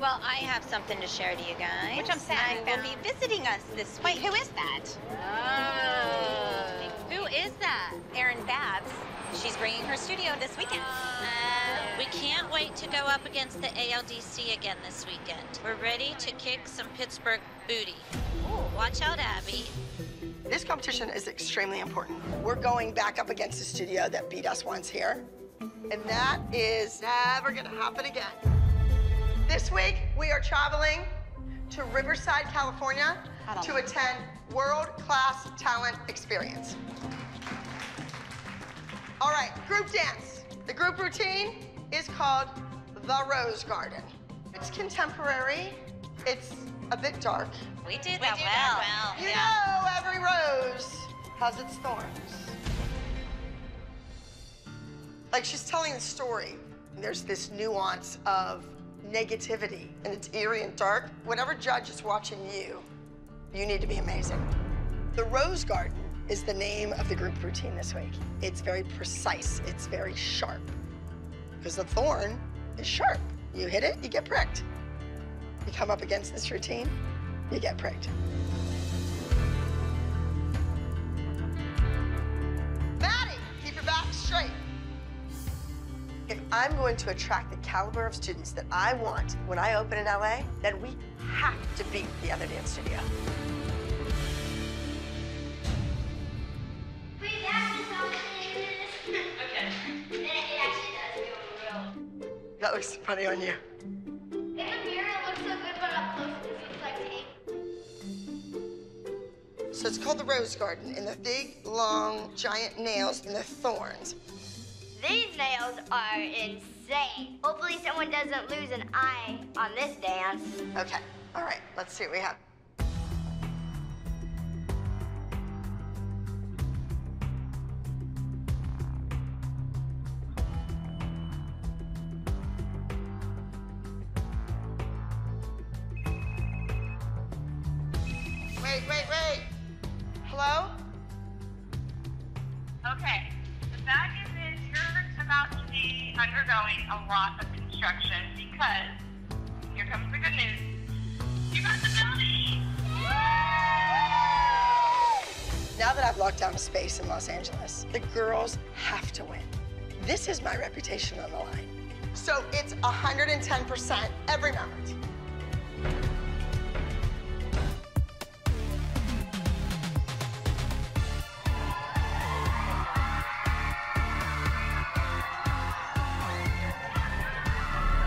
Well, I have something to share to you guys. Which I'm sad I will be visiting us this week. Wait, who is that? Oh. Who is that? Erin Babb. She's bringing her studio this weekend. We can't wait to go up against the ALDC again this weekend. We're ready to kick some Pittsburgh booty. Ooh. Watch out, Abby. This competition is extremely important. We're going back up against a studio that beat us once here, and that is never gonna happen again. This week, we are traveling to Riverside, California to attend world-class talent experience. All right, group dance. The group routine is called The Rose Garden. It's contemporary, it's a bit dark. We do that well. You know, every rose has its thorns. Like, she's telling the story. There's this nuance of negativity, and it's eerie and dark. Whatever judge is watching you, you need to be amazing. The Rose Garden is the name of the group routine this week. It's very precise, it's very sharp, because the thorn is sharp. You hit it, you get pricked. You come up against this routine, you get pricked. Maddie, keep your back straight. If I'm going to attract the caliber of students that I want when I open in LA, then we have to beat the other dance studio. Wait, that is okay. It actually does feel real. That looks funny on you. So it's called the Rose Garden, and the big, long, giant nails and the thorns. These nails are insane. Hopefully someone doesn't lose an eye on this dance. Okay, all right, let's see what we have. Wait. Hello? Okay, the fact is you're about to be undergoing a lot of construction because, here comes the good news, you got the building! Yay! Now that I've locked down a space in Los Angeles, the girls have to win. This is my reputation on the line. So it's 110% every moment.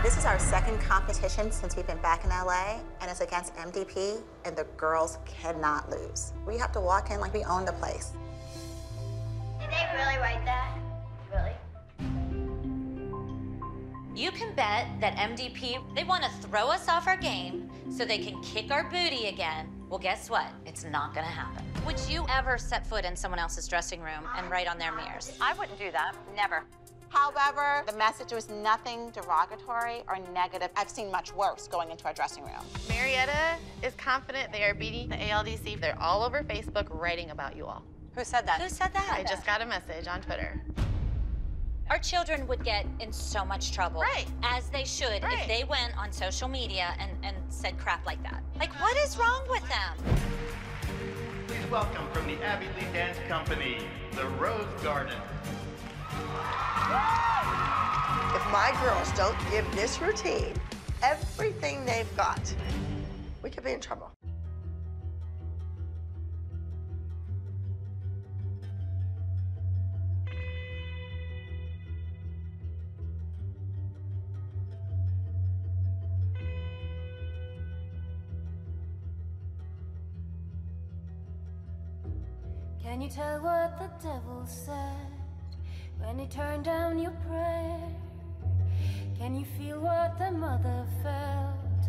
This is our second competition since we've been back in LA, and it's against MDP, and the girls cannot lose. We have to walk in like we own the place. Did they really write that? Really? You can bet that MDP, they want to throw us off our game so they can kick our booty again. Well, guess what? It's not gonna happen. Would you ever set foot in someone else's dressing room and write on their mirrors? I wouldn't do that, never. However, the message was nothing derogatory or negative. I've seen much worse going into our dressing room. Murrieta is confident they are beating the ALDC. They're all over Facebook writing about you all. Who said that? Who said that? I just got a message on Twitter. Our children would get in so much trouble, as they should, if they went on social media and said crap like that. Like, what is wrong with them? Please welcome from the Abby Lee Dance Company, The Rose Garden. If my girls don't give this routine everything they've got, we could be in trouble. Can you tell what the devil said? When he turned down your prayer, can you feel what the mother felt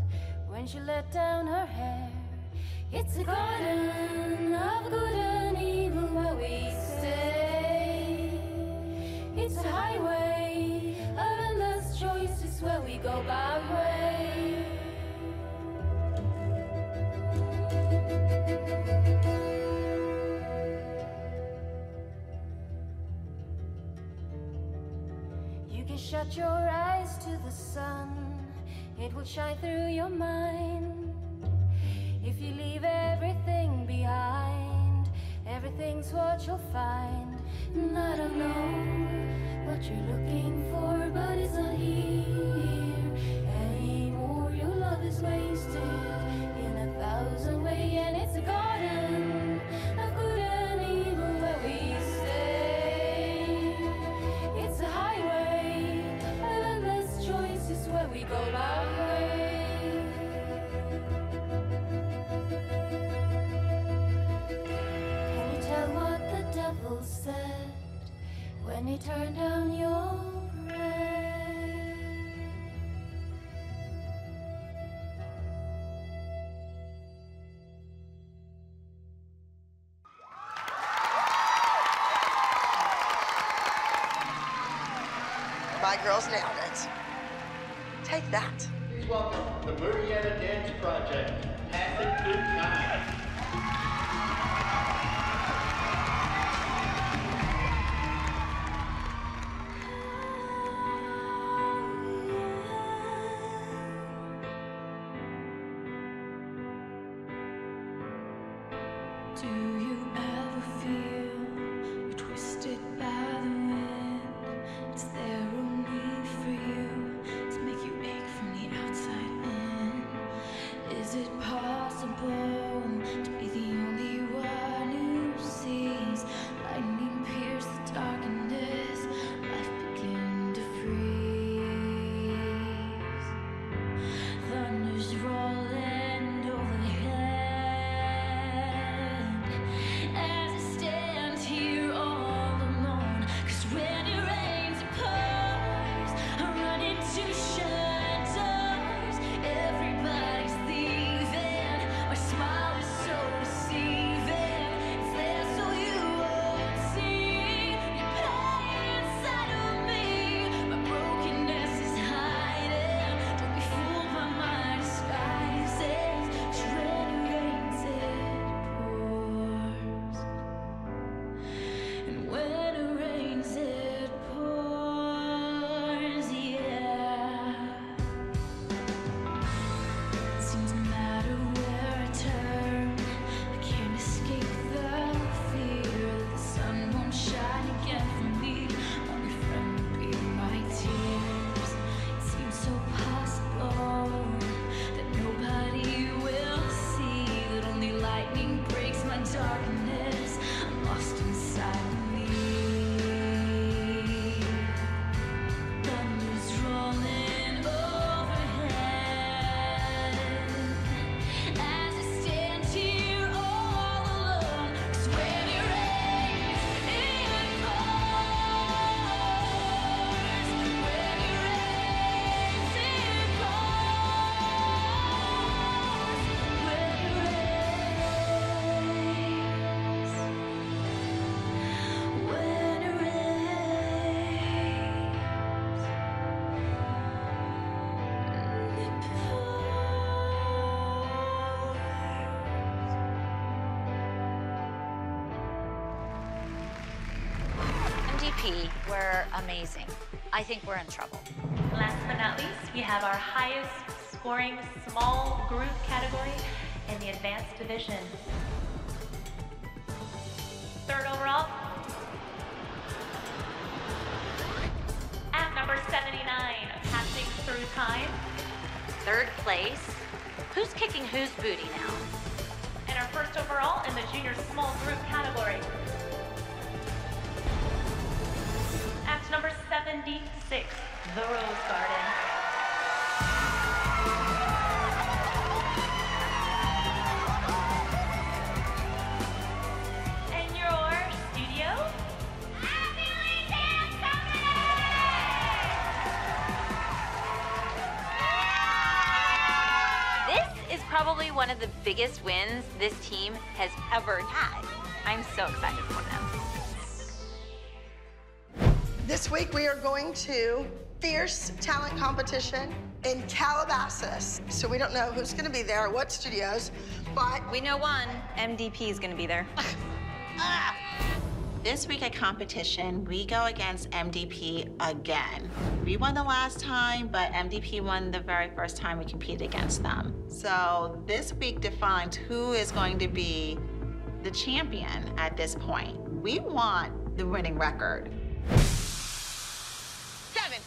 when she let down her hair? It's a garden of good and evil where we stay. It's a highway of endless choices where we go by way. Shut your eyes to the sun. It will shine through your mind. If you leave everything behind, everything's what you'll find. And I don't know what you're looking for, but it's not here anymore. Your love is wasted in a thousand ways, and it's a garden of good and evil where we stay. It's a highway of endless choices where we go by. When he turned down your prayer. My girls nailed it. Take that. Please welcome the Murrieta Dance Project. Pass it through time. We're amazing. I think we're in trouble. Last but not least, we have our highest scoring small group category in the advanced division. Third overall, at number 79, passing through time. Third place. Who's kicking whose booty now? And our first overall in the junior small group category. Act number 76, The Rose Garden. And your studio? Abby Lee Dance Company! This is probably one of the biggest wins this team has ever had. I'm so excited for them. This week we are going to Fierce Talent Competition in Calabasas. So we don't know who's going to be there, what studios, but we know one. MDP is going to be there. this week at competition, we go against MDP again. We won the last time, but MDP won the very first time we competed against them. So this week defines who is going to be the champion at this point. We want the winning record. 7, 8,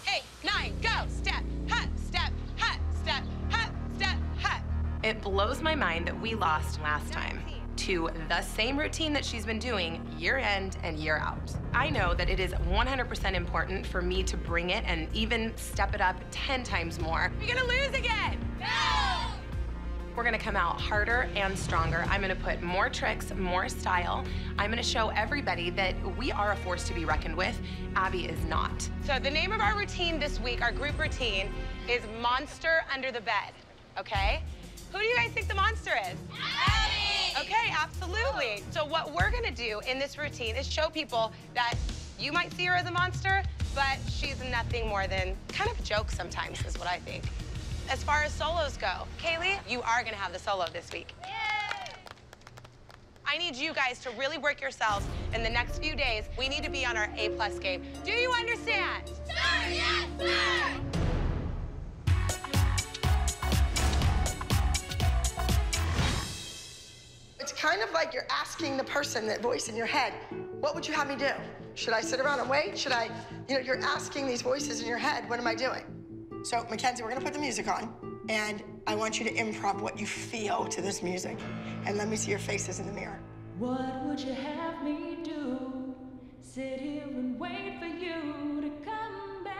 9, go! Step, hut, step, hut, step, hut, step, hut. It blows my mind that we lost last time to the same routine that she's been doing year in and year out. I know that it is 100% important for me to bring it and even step it up 10 times more. You're gonna lose again! No! We're gonna come out harder and stronger. I'm gonna put more tricks, more style. I'm gonna show everybody that we are a force to be reckoned with. Abby is not. So the name of our routine this week, our group routine, is Monster Under the Bed, okay? Who do you guys think the monster is? Abby! Okay, absolutely. So what we're gonna do in this routine is show people that you might see her as a monster, but she's nothing more than kind of a joke sometimes, is what I think. As far as solos go, Kaylee, you are gonna have the solo this week. Yay! I need you guys to really work yourselves in the next few days. We need to be on our A+ game. Do you understand? Sir, yes, sir! It's kind of like you're asking the person, that voice in your head, what would you have me do? Should I sit around and wait? Should I, you know, you're asking these voices in your head, what am I doing? So, Mackenzie, we're gonna put the music on, and I want you to improv what you feel to this music. And let me see your faces in the mirror. What would you have me do? Sit here and wait for you to come back.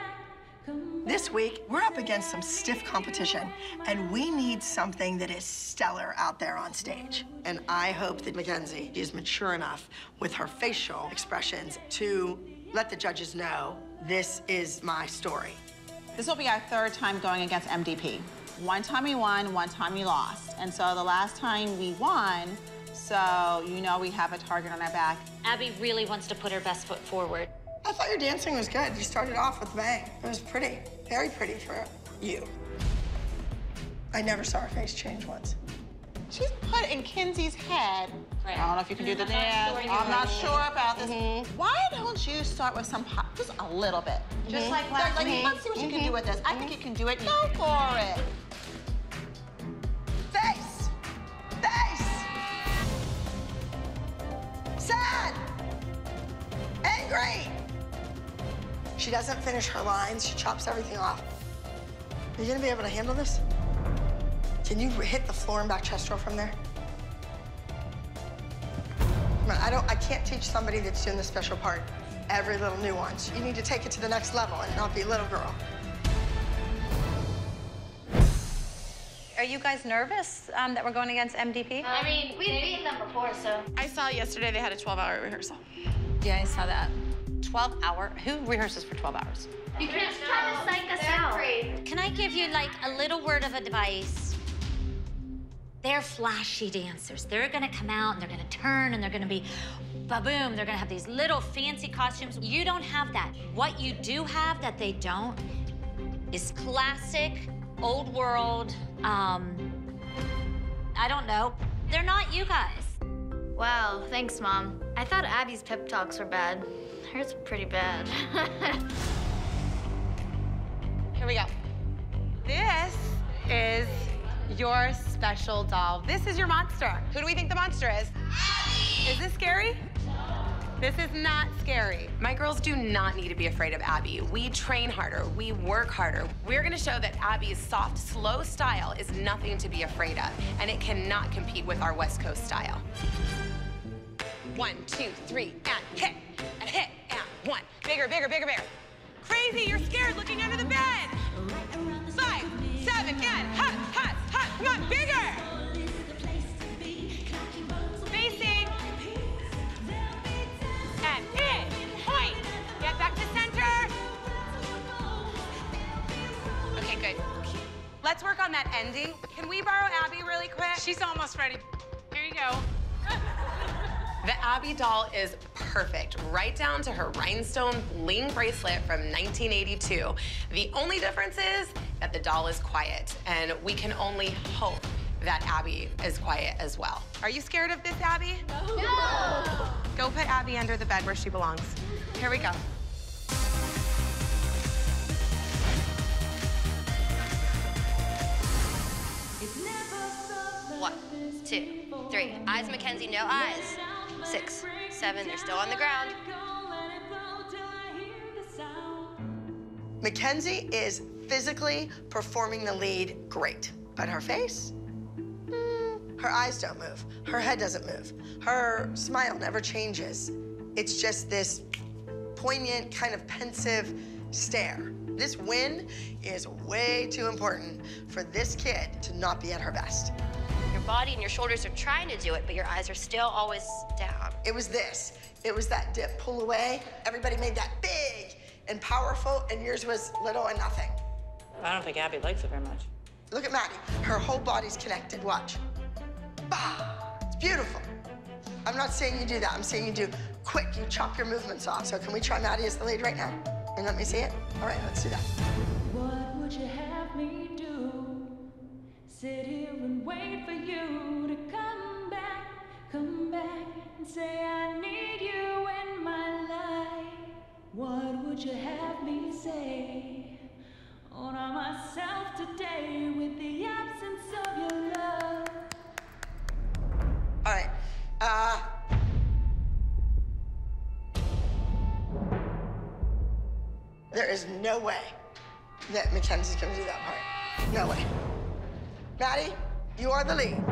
This week, we're up against some stiff competition, and we need something that is stellar out there on stage. And I hope that Mackenzie is mature enough with her facial expressions to let the judges know, this is my story. This will be our third time going against MDP. One time we won, one time we lost. And so the last time we won, so you know we have a target on our back. Abby really wants to put her best foot forward. I thought your dancing was good. You started off with a bang. It was pretty, very pretty for you. I never saw her face change once. She's put in Kenzie's head. Right. I don't know if you can do the dance. I'm not sure about this. Why don't you start with some pop, just a little bit? Just like last week. Let's see what you can do with this. I think you can do it. Go for it. Face. Face. Sad. Angry. She doesn't finish her lines. She chops everything off. Are you gonna be able to handle this? Can you hit the floor and back chest roll from there? Come on, I can't teach somebody that's doing the special part every little nuance. You need to take it to the next level and not be little girl. Are you guys nervous that we're going against MDP? I mean, we beat them before, so. I saw yesterday they had a 12-hour rehearsal. Yeah, I saw that. 12-hour? Who rehearses for 12 hours? You can't try to psych us out. Can I give you, like, a little word of advice? They're flashy dancers. They're gonna come out and they're gonna turn and they're gonna be ba-boom. They're gonna have these little fancy costumes. You don't have that. What you do have that they don't is classic, old world, I don't know. They're not you guys. Wow, thanks, Mom. I thought Abby's pep talks were bad. Hers were pretty bad. Here we go. This is your special doll. This is your monster. Who do we think the monster is? Abby! Is this scary? No. This is not scary. My girls do not need to be afraid of Abby. We train harder. We work harder. We're gonna show that Abby's soft, slow style is nothing to be afraid of, and it cannot compete with our West Coast style. 1, 2, 3, and hit, and one. Bigger, bigger, bigger, bigger. Crazy, you're scared looking under the bed. 5, 7, and hut, hut. Come on, bigger! Facing. And hit. Point. Get back to center. Okay, good. Let's work on that ending. Can we borrow Abby really quick? She's almost ready. Here you go. The Abby doll is perfect, right down to her rhinestone bling bracelet from 1982. The only difference is that the doll is quiet, and we can only hope that Abby is quiet as well. Are you scared of this, Abby? No. No. Go put Abby under the bed where she belongs. Here we go. One, two, three. Eyes, Mackenzie, no eyes. 6, 7, they're still on the ground. Mackenzie is physically performing the lead great, but her face, her eyes don't move, her head doesn't move, her smile never changes. It's just this poignant, kind of pensive stare. This win is way too important for this kid to not be at her best. Your body and your shoulders are trying to do it, but your eyes are still always down. It was this. It was that dip, pull away. Everybody made that big and powerful, and yours was little and nothing. I don't think Abby likes it very much. Look at Maddie. Her whole body's connected. Watch. Bah! It's beautiful. I'm not saying you do that. I'm saying you do quick. You chop your movements off. So can we try Maddie as the lead right now? And let me see it? All right, let's do that. What would you have me do? Sit here and wait for you to come back and say I need you in my life. What would you have me say? Honor myself today with the absence of your love. All right. There is no way that Mackenzie's gonna do that part. No way. Maddie, you are the lead.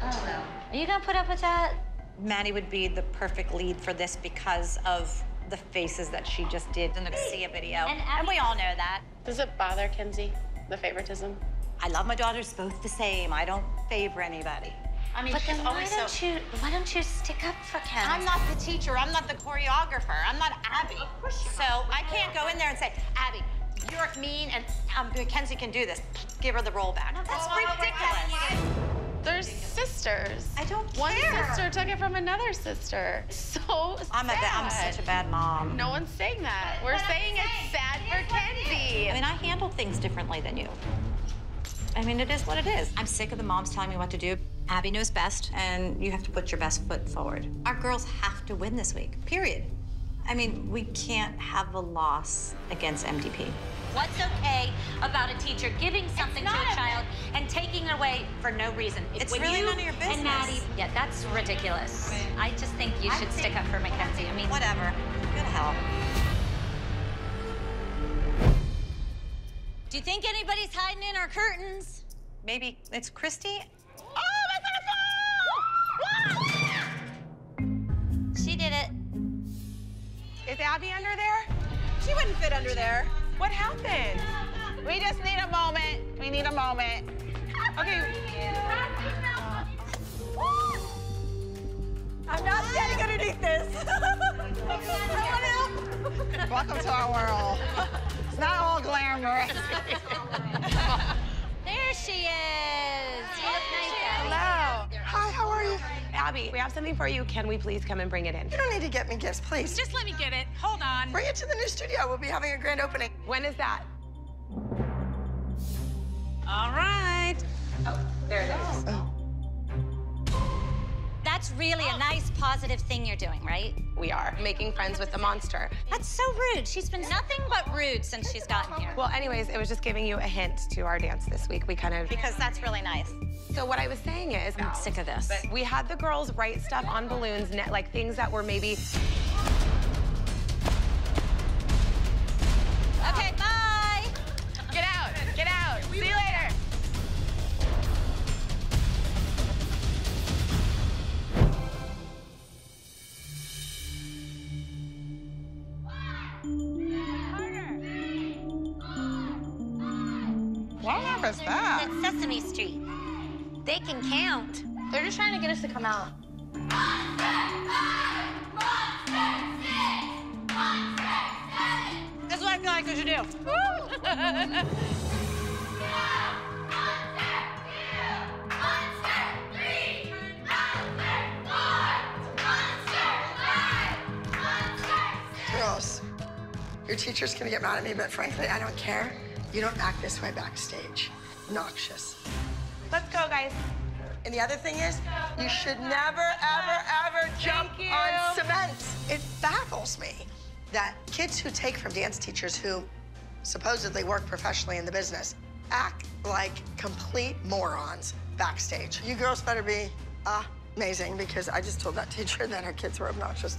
I don't know. Are you gonna put up with that? Maddie would be the perfect lead for this because of the faces that she just did in the Sia video. And we all know that. Does it bother Kenzie, the favoritism? I love my daughters both the same. I don't favor anybody. I mean, but then why don't you stick up for Ken? I'm not the teacher. I'm not the choreographer. I'm not Abby. Of course you're not. So I can't go in there and say, Abby, you're mean and Mackenzie can do this. Give her the roll back. No, that's ridiculous. They're sisters. I don't care. One sister took it from another sister. So I'm such a bad mom. No one's saying that. We're saying it's sad for Kenzie. I mean, I handle things differently than you. I mean, it is what it is. I'm sick of the moms telling me what to do. Abby knows best, and you have to put your best foot forward. Our girls have to win this week, period. I mean, we can't have a loss against MDP. What's okay about a teacher giving something to a child and taking it away for no reason? It's really none of your business. And Maddie, yeah, that's ridiculous. Right. I just think you should stick up for Mackenzie. I mean, whatever. Good help. Do you think anybody's hiding in our curtains? Maybe it's Christy. Oh, that's gonna fall! She did it. Is Abby under there? She wouldn't fit under there. What happened? We just need a moment. We need a moment. Okay. I'm not standing underneath this. I want help. Welcome to our world. It's not all glamorous. There she is. Hello. Hi, how are you? Abby, we have something for you. Can we please come and bring it in? You don't need to get me gifts, please. Just let me get it. Hold on. Bring it to the new studio. We'll be having a grand opening. When is that? All right. Oh, there it is. Oh. That's really a nice, positive thing you're doing, right? We are. Making friends with the monster. That's so rude. She's been nothing but rude since she's gotten here. Well, anyways, it was just giving you a hint to our dance this week. We kind of... Because that's really nice. So what I was saying is... I'm sick of this. But we had the girls write stuff on balloons, like things that were maybe... Okay, bye! Get out! Get out! See you later! What was that? That's Sesame Street. They can count. They're just trying to get us to come out. That's what I feel like we should do. Girls, your teacher's gonna get mad at me, but frankly, I don't care. You don't act this way backstage. Noxious. Let's go, guys. And the other thing is, you should never, ever, ever jump on cement. It baffles me that kids who take from dance teachers who supposedly work professionally in the business act like complete morons backstage. You girls better be amazing, because I just told that teacher that her kids were obnoxious.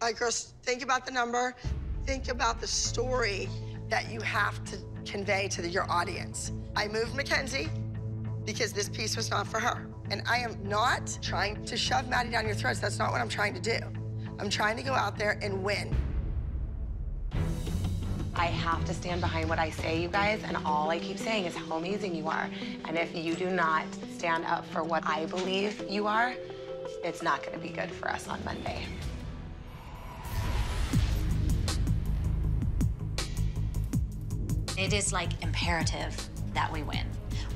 All right, girls, think about the number. Think about the story that you have to convey to your audience. I moved Mackenzie because this piece was not for her. And I am not trying to shove Maddie down your throats. That's not what I'm trying to do. I'm trying to go out there and win. I have to stand behind what I say, you guys, and all I keep saying is how amazing you are. And if you do not stand up for what I believe you are, it's not going to be good for us on Monday. It is, like, imperative that we win.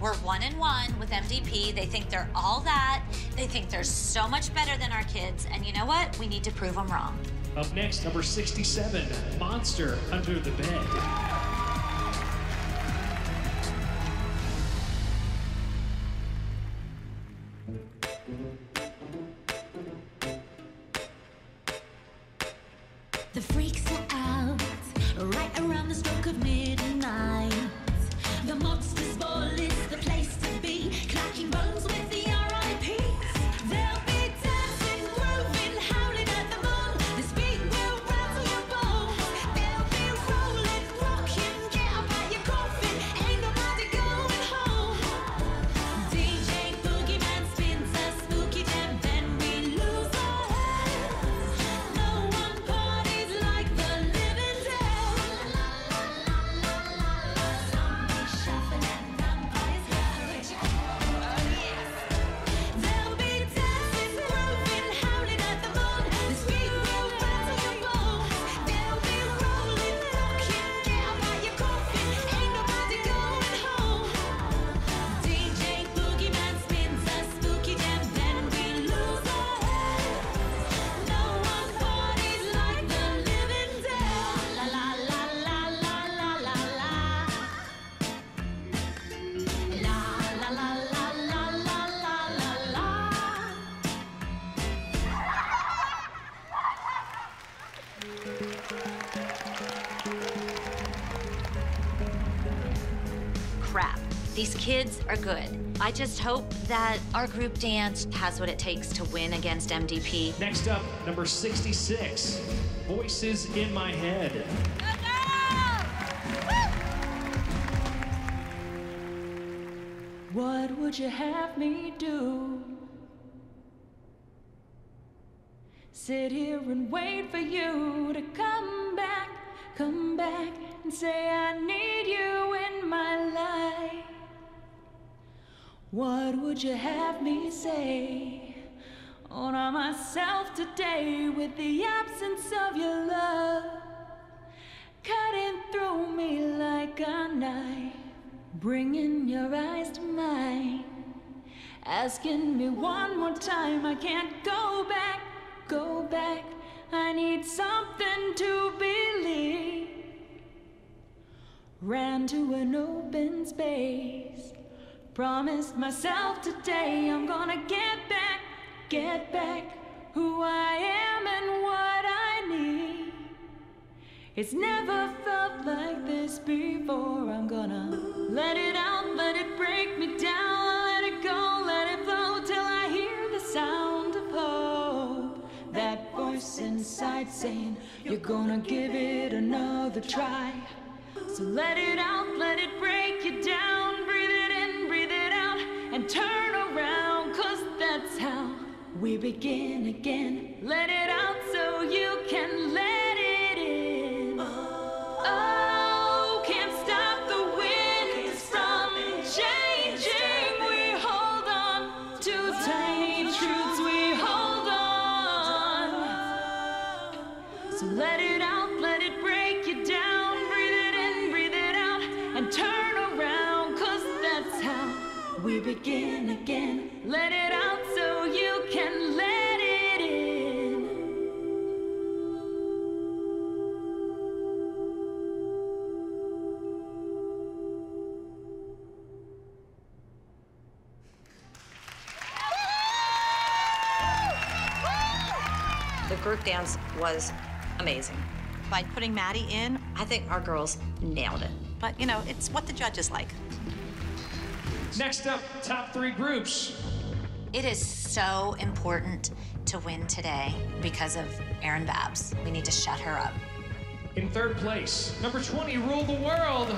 We're 1-and-1 with MDP. They think they're all that. They think they're so much better than our kids. And you know what? We need to prove them wrong. Up next, number 67, Monster Under the Bed. The freaks are out, right around the stroke of midnight. The monster's ball is the place to be, clacking bones with the R.I.P.s. They'll be dancing, grooving, howling at the moon. This beat will rattle your bones. They'll be rolling, rocking, get up at your coffin. Ain't nobody going home. DJ Boogeyman spins a spooky jam, then we lose our heads. No one parties like the living dead. They'll be dancing, grooving, howling at the moon. This beat will rattle your bones. They'll be rolling, rocking, get up out your coffin. Ain't nobody going home. DJ Boogeyman spins a spooky jam, then we lose our heads. No one parties like the living dead. La la la la la la la la. La la la la la la la la la. Crap. These kids are good. I just hope that our group dance has what it takes to win against MDP. Next up, number 66, Voices in My Head. What would you have me do? Sit here and wait for you to come back and say I need you in my life. What would you have me say? Honor myself today with the absence of your love, cutting through me like a knife, bringing your eyes to mine, asking me one more time. I can't go back, go back. I need something to believe. Ran to an open space, promised myself today I'm gonna get back who I am and what I need. It's never felt like this before. I'm gonna let it out, let it break me down, let it go, let it flow till I hear the sound of hope. That voice inside saying you're gonna give it another try. So let it out, let it break you down, breathe it in, breathe it out, and turn around, cause that's how we begin again. Let it out so you can let it in. Oh, can't stop the wind from changing. We hold on to tiny truths, we hold on. So let it out, let it break you down, breathe it in, breathe it out, and turn around, cause that's how we begin again. Let it out so you can let it in. group dance was amazing. By putting Maddie in, I think our girls nailed it. But, you know, it's what the judges like. Next up, top three groups. It is so important to win today because of Erin Babbs. We need to shut her up. In third place, number 20, Rule the World.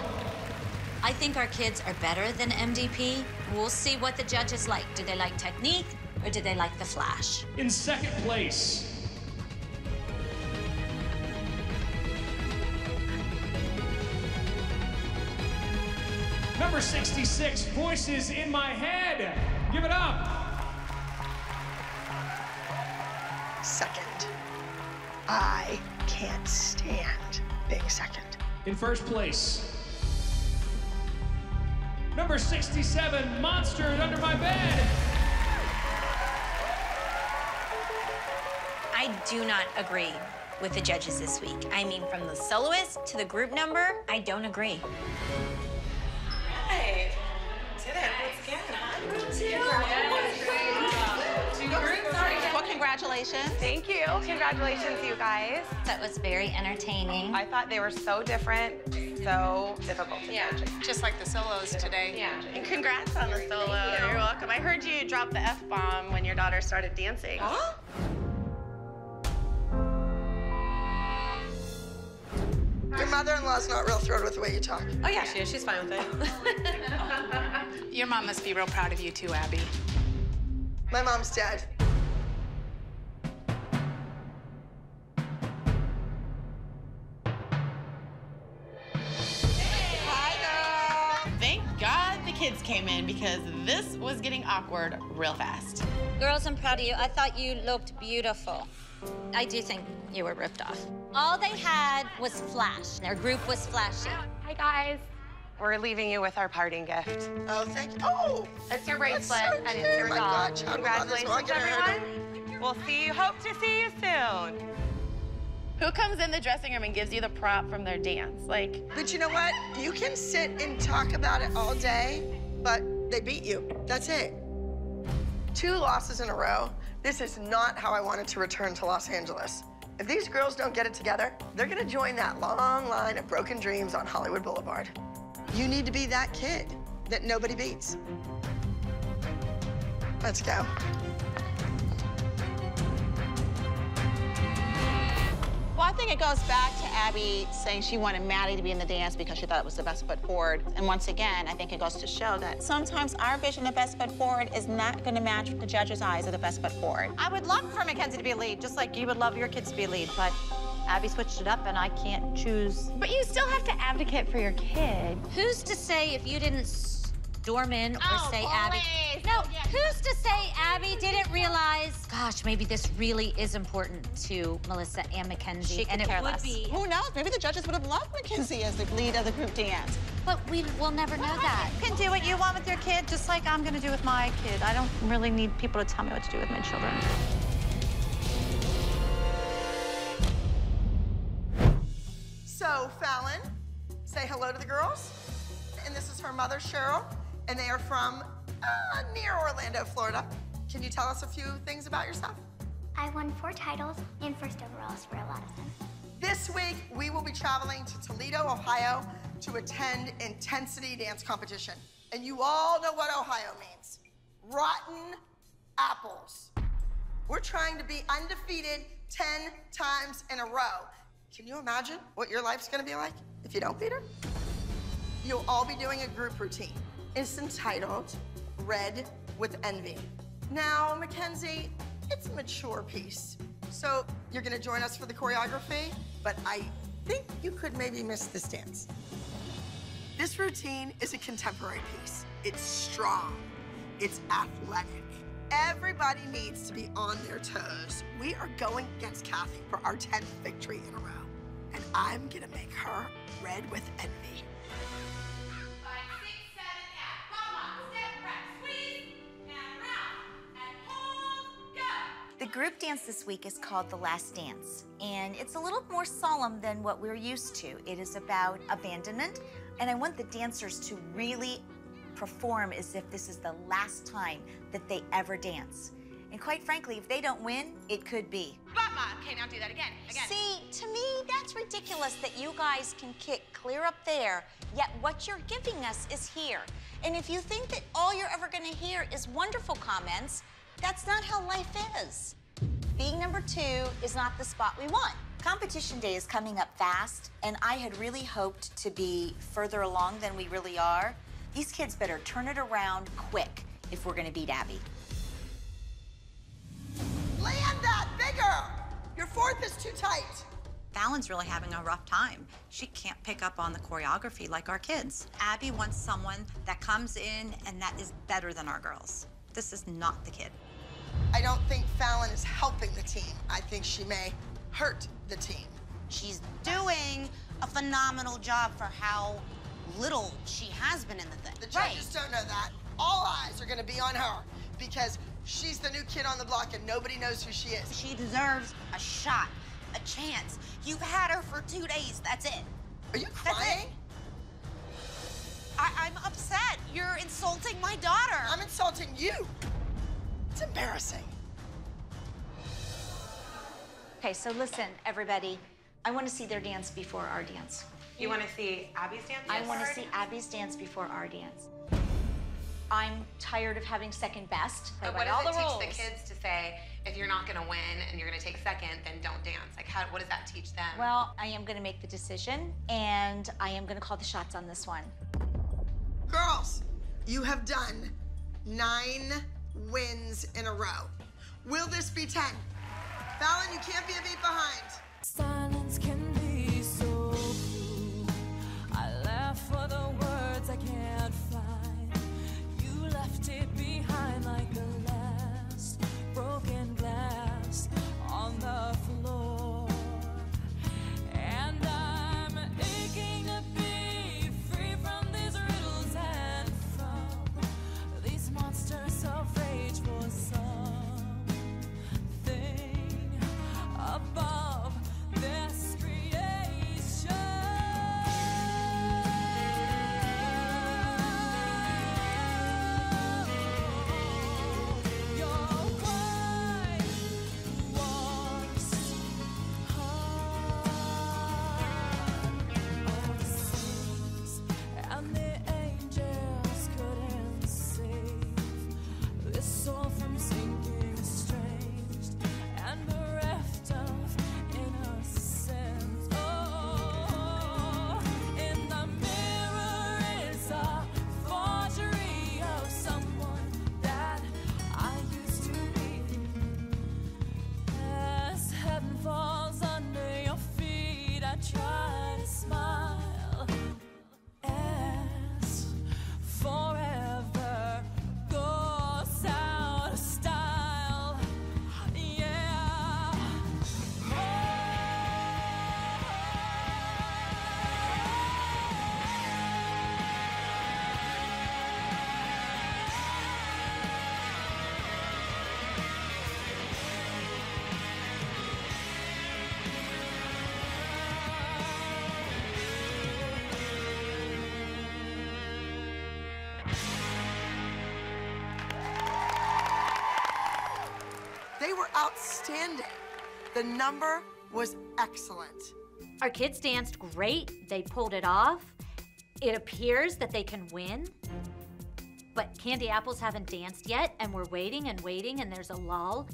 I think our kids are better than MDP. We'll see what the judges like. Do they like technique or do they like the flash? In second place, number 66, Voices in My Head. Give it up. Second. I can't stand being second. In first place, number 67, Monsters Under My Bed. I do not agree with the judges this week. I mean, from the soloist to the group number, I don't agree. Hey, did it once again, huh? Good. Well, congratulations. Thank you. Congratulations, you guys. That was very entertaining. I thought they were so different, so difficult to judge. Just like the solos today. Yeah. And congrats on the solo. You're welcome. I heard you drop the F-bomb when your daughter started dancing. Huh? Your mother-in-law's not real thrilled with the way you talk. Oh, yeah, she is. She's fine with it. Your mom must be real proud of you, too, Abby. My mom's dead. Hi, girl. Thank God the kids came in, because this was getting awkward real fast. Girls, I'm proud of you. I thought you looked beautiful. I do think you were ripped off. All they had was flash. Their group was flashy. Hi, guys. We're leaving you with our parting gift. Oh, thank you. Oh! It's your bracelet, so and it's your doll. Congratulations, everyone. We'll see you, hope to see you soon. Who comes in the dressing room and gives you the prop from their dance? Like. But you know what? You can sit and talk about it all day, but they beat you. That's it. 2 losses in a row. This is not how I wanted to return to Los Angeles. If these girls don't get it together, they're gonna join that long line of broken dreams on Hollywood Boulevard. You need to be that kid that nobody beats. Let's go. Well, I think it goes back to Abby saying she wanted Maddie to be in the dance because she thought it was the best foot forward. And once again, I think it goes to show that sometimes our vision of best foot forward is not going to match the judge's eyes of the best foot forward. I would love for Mackenzie to be a lead, just like you would love your kids to be a lead, but Abby switched it up and I can't choose. But you still have to advocate for your kid. Who's to say if you didn't storm in or say Abby? No, who's to say Abby didn't realize, gosh, maybe this really is important to Melissa and Mackenzie. She could care less. Who knows? Maybe the judges would have loved Mackenzie as the lead of the group dance. But we will never know that. You can do what you want with your kid, just like I'm going to do with my kid. I don't really need people to tell me what to do with my children. So, Fallon, say hello to the girls. And this is her mother, Cheryl, and they are from near Orlando, Florida. Can you tell us a few things about yourself? I won 4 titles and first overalls for a lot of them. This week, we will be traveling to Toledo, Ohio to attend Intensity Dance Competition. And you all know what Ohio means. Rotten apples. We're trying to be undefeated 10 times in a row. Can you imagine what your life's gonna be like if you don't beat her? You'll all be doing a group routine. It's entitled Red with Envy. Now, Mackenzie, it's a mature piece. So you're gonna join us for the choreography, but I think you could maybe miss this dance. This routine is a contemporary piece. It's strong, it's athletic. Everybody needs to be on their toes. We are going against Kathy for our 10th victory in a row, and I'm gonna make her red with envy. The group dance this week is called The Last Dance, and it's a little more solemn than what we're used to. It is about abandonment, and I want the dancers to really perform as if this is the last time that they ever dance. And quite frankly, if they don't win, it could be. Batman, Okay, now do that again. See, to me, that's ridiculous that you guys can kick clear up there, yet what you're giving us is here. And if you think that all you're ever gonna hear is wonderful comments, that's not how life is. Being number two is not the spot we want. Competition day is coming up fast, and I had really hoped to be further along than we really are. These kids better turn it around quick if we're gonna beat Abby. Land that bigger! Your fourth is too tight. Fallon's really having a rough time. She can't pick up on the choreography like our kids. Abby wants someone that comes in and that is better than our girls. This is not the kid. I don't think Fallon is helping the team. I think she may hurt the team. She's doing a phenomenal job for how little she has been in the thing. The judges don't know that. All eyes are gonna be on her because she's the new kid on the block and nobody knows who she is. She deserves a shot, a chance. You've had her for 2 days, that's it. Are you crying? I'm upset. You're insulting my daughter. I'm insulting you. It's embarrassing. Okay, so listen, everybody. I want to see their dance before our dance. You want to see Abby's dance? I want to see Abby's dance before our dance. I'm tired of having second best. But what does it teach the kids to say, if you're not going to win and you're going to take second, then don't dance? Like, what does that teach them? Well, I am going to make the decision, and I am going to call the shots on this one. Girls, you have done 9 wins in a row. Will this be 10? Fallon, you can't be a beat behind. Silence can be so cruel. I laugh for the words I can't find. You left it behind like the last broken glass on the floor. And I'm aching to be free from these riddles and from these monsters of rage for something above this creation. Your wife walks hard. All the saints and the angels couldn't save this soul from sinking estranged and bereft. Innocence, oh, in the mirror is a forgery of someone that I used to be. As heaven falls under your feet, I try to smile as forever goes out of style. Yeah. They were outstanding. The number was excellent. Our kids danced great. They pulled it off. It appears that they can win. But Candy Apples haven't danced yet, and we're waiting and waiting, and there's a lull.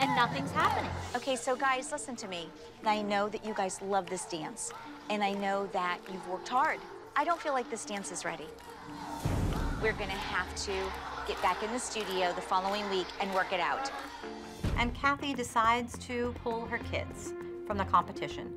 And nothing's happening. Okay, so guys, listen to me. I know that you guys love this dance, and I know that you've worked hard. I don't feel like this dance is ready. We're gonna have to get back in the studio the following week and work it out. And Kathy decides to pull her kids from the competition.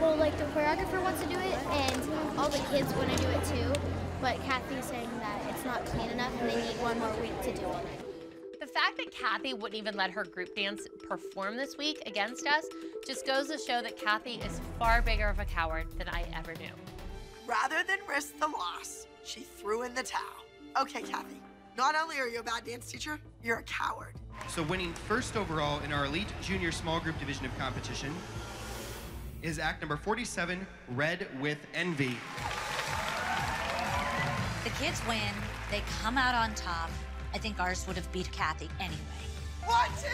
Well, like the choreographer wants to do it and all the kids want to do it too, but Kathy's saying that it's not clean enough and they need 1 more week to do it. The fact that Kathy wouldn't even let her group dance perform this week against us just goes to show that Kathy is far bigger of a coward than I ever knew. Rather than risk the loss, she threw in the towel. Okay, Kathy, not only are you a bad dance teacher, you're a coward. So winning first overall in our elite junior small group division of competition is act number 47, Red with Envy. The kids win, they come out on top. I think ours would have beat Kathy anyway. 1, 2, 3. We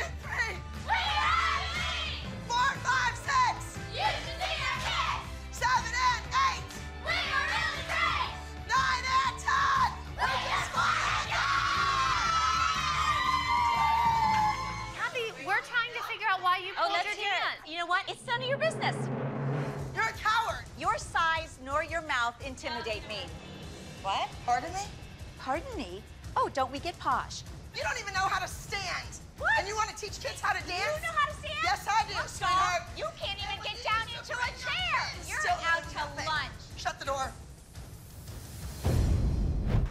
are elite! 4, 5, 6. You should see our kids! 7 and 8. We are really great! 9 and 10. We just want to go! Abby, we're trying to figure out why you pulled your dance. You know what? It's none of your business. You're a coward. Your size nor your mouth intimidate me. What? Pardon me? Pardon me? Oh, don't we get posh? You don't even know how to stand. What? And you want to teach kids how to dance? You know how to stand? Yes, I do, sweetheart. You can't even get down into a chair. You're out to lunch. Shut the door.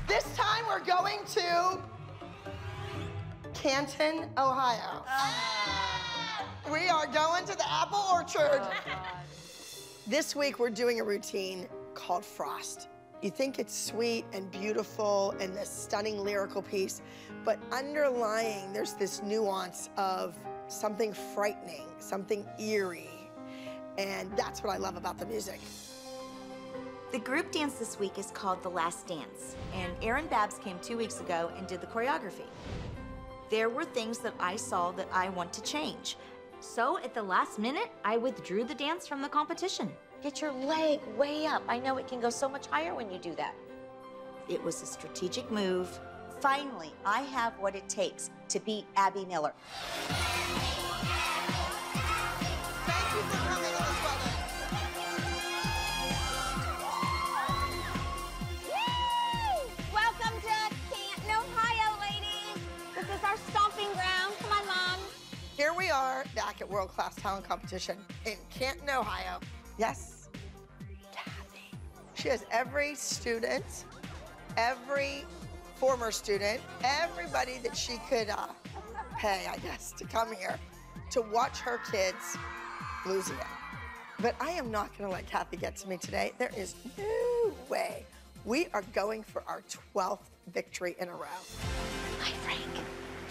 This time we're going to Canton, Ohio. Oh. We are going to the apple orchard. Oh, this week we're doing a routine called Frost. You think it's sweet and beautiful and this stunning lyrical piece, but underlying there's this nuance of something frightening, something eerie, and that's what I love about the music. The group dance this week is called The Last Dance, and Erin Babb came 2 weeks ago and did the choreography. There were things that I saw that I want to change, so at the last minute, I withdrew the dance from the competition. Get your leg way up. I know it can go so much higher when you do that. It was a strategic move. Finally, I have what it takes to beat Abby Miller. Thank you for coming on this weather. Woo! Welcome to Canton, Ohio, ladies. This is our stomping ground. Come on, Mom. Here we are back at World-Class Talent Competition in Canton, Ohio. Yes, Kathy. She has every student, every former student, everybody that she could pay, I guess, to come here to watch her kids lose again. But I am not gonna let Kathy get to me today. There is no way. We are going for our 12th victory in a row. Hi, Frank.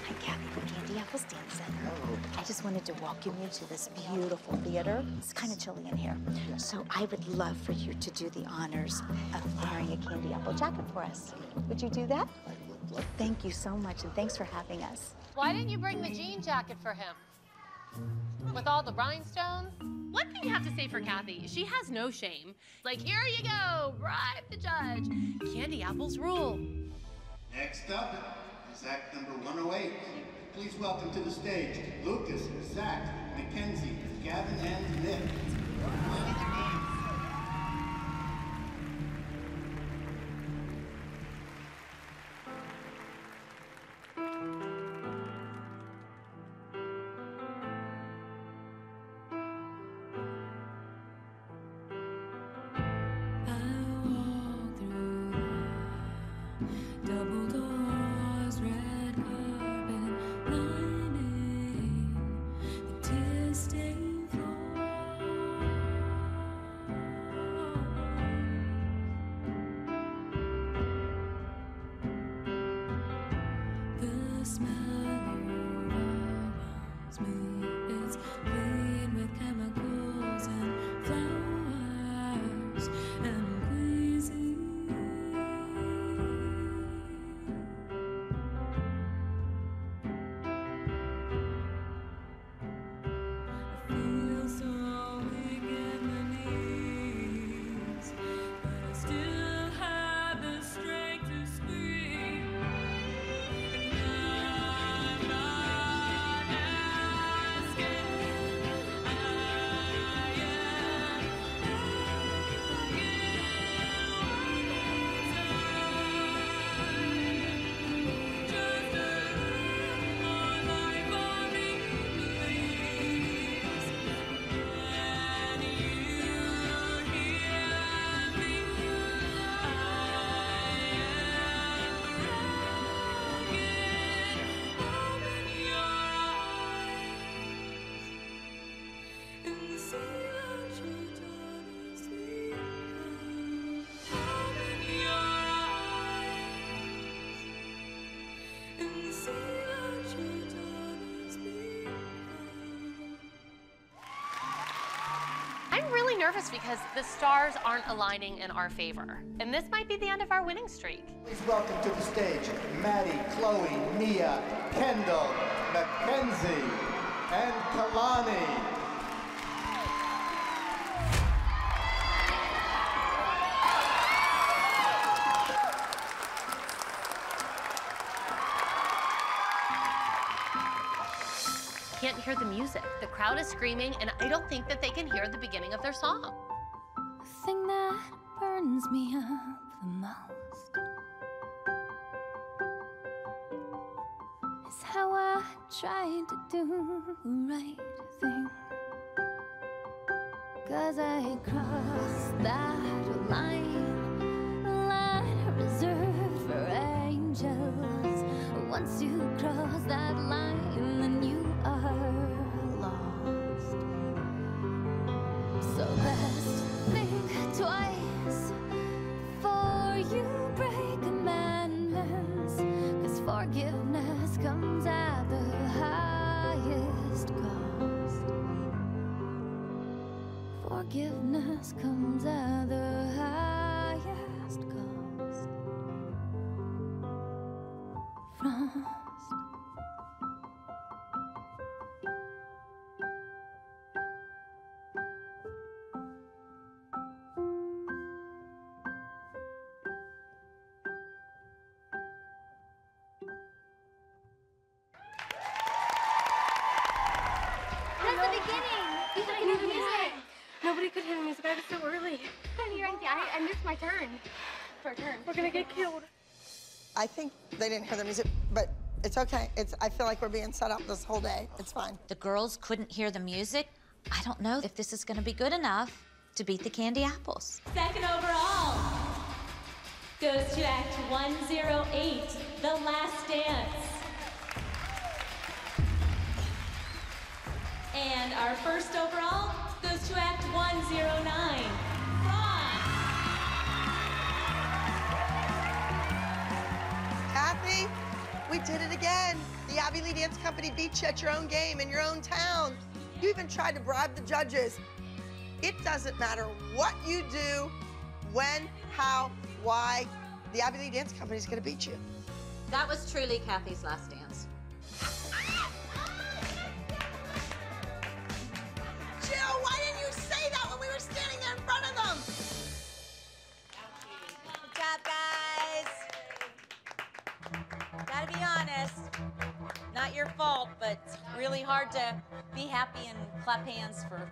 I'm Kathy from Candy Apples Dance Center. I just wanted to welcome you to this beautiful theater. It's kind of chilly in here. So I would love for you to do the honors of wearing a candy apple jacket for us. Would you do that? I would love to. Thank you so much, and thanks for having us. Why didn't you bring the jean jacket for him? With all the rhinestones? One thing I have to say for Kathy, she has no shame. Like, here you go, bribe the judge. Candy apples rule. Next up, act number 108. Please welcome to the stage Lucas, Zach, Mackenzie, Gavin, and Nick. really nervous because the stars aren't aligning in our favor. And this might be the end of our winning streak. Please welcome to the stage Maddie, Chloe, Nia, Kendall, Mackenzie, and Kalani. Can't hear the music. The crowd is screaming, and I don't think that they can hear the beginning of their song. The thing that burns me up the most is how I tried to do the right thing, 'cause I crossed that line, a line reserved for angels. Once you cross that line, then you are lost. So best think twice before you break commandments, 'cause forgiveness comes at the highest cost. Forgiveness comes at the highest cost. I think they didn't hear the music, but it's okay. I feel like we're being set up this whole day. It's fine. The girls couldn't hear the music. I don't know if this is going to be good enough to beat the Candy Apples. Second overall goes to Act 108, The Last Dance. And our first overall goes to Act 109. Kathy, we did it again. The Abby Lee Dance Company beat you at your own game in your own town. You even tried to bribe the judges. It doesn't matter what you do, when, how, why, the Abby Lee Dance Company's gonna beat you. That was truly Kathy's last dance. Jill, why didn't you say that when we were standing there in front of them? Good job, guys. Gotta be honest, not your fault, but it's really hard to be happy and clap hands for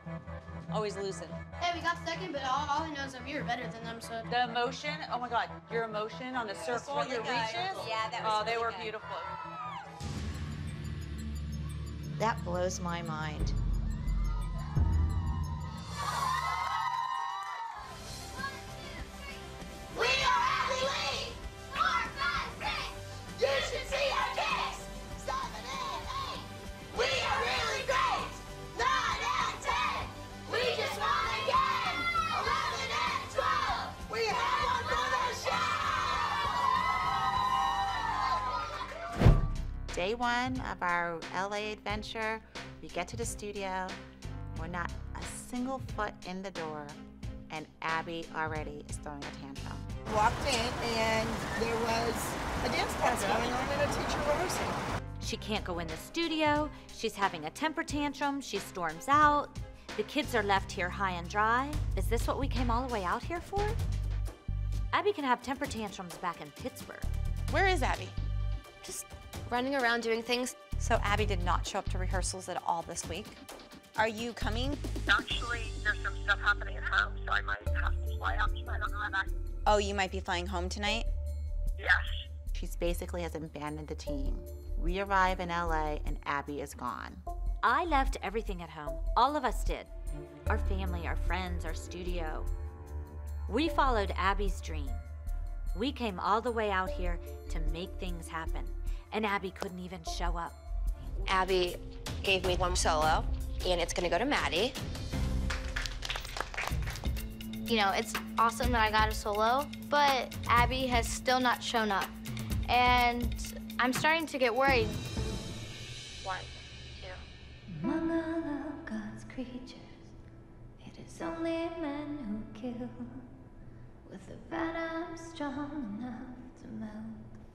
always losing. Hey, we got second, but all I know is that we were better than them, so... The emotion, oh my God, your emotion on the circle, your reaches. Yeah, that was oh, really they were good. Beautiful. That blows my mind. Day one of our LA adventure, we get to the studio, we're not a single foot in the door, and Abby already is throwing a tantrum. Walked in and there was a dance class going on and a teacher rehearsing. She can't go in the studio, she's having a temper tantrum, she storms out, the kids are left here high and dry. Is this what we came all the way out here for? Abby can have temper tantrums back in Pittsburgh. Where is Abby? Just running around doing things. So Abby did not show up to rehearsals at all this week. Are you coming? Actually, there's some stuff happening at home, so I might have to fly out. I don't know how that. Oh, you might be flying home tonight? Yes. She basically has abandoned the team. We arrive in LA and Abby is gone. I left everything at home. All of us did. Our family, our friends, our studio. We followed Abby's dream. We came all the way out here to make things happen. And Abby couldn't even show up. Abby gave me one solo, and it's gonna go to Maddie. You know, it's awesome that I got a solo, but Abby has still not shown up. And I'm starting to get worried. 1, 2. Mama, love God's creatures. It is It's only men who kill with a venom strong enough to melt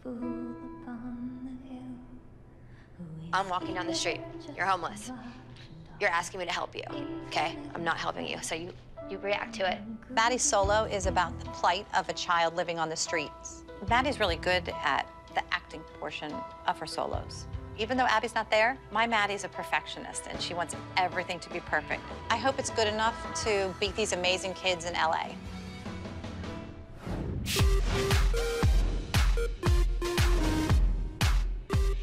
the fool upon the hill. I'm walking down the street. You're homeless. You're asking me to help you, okay? I'm not helping you, so you react to it. Maddie's solo is about the plight of a child living on the streets. Maddie's really good at the acting portion of her solos. Even though Abby's not there, my Maddie's a perfectionist, and she wants everything to be perfect. I hope it's good enough to beat these amazing kids in LA.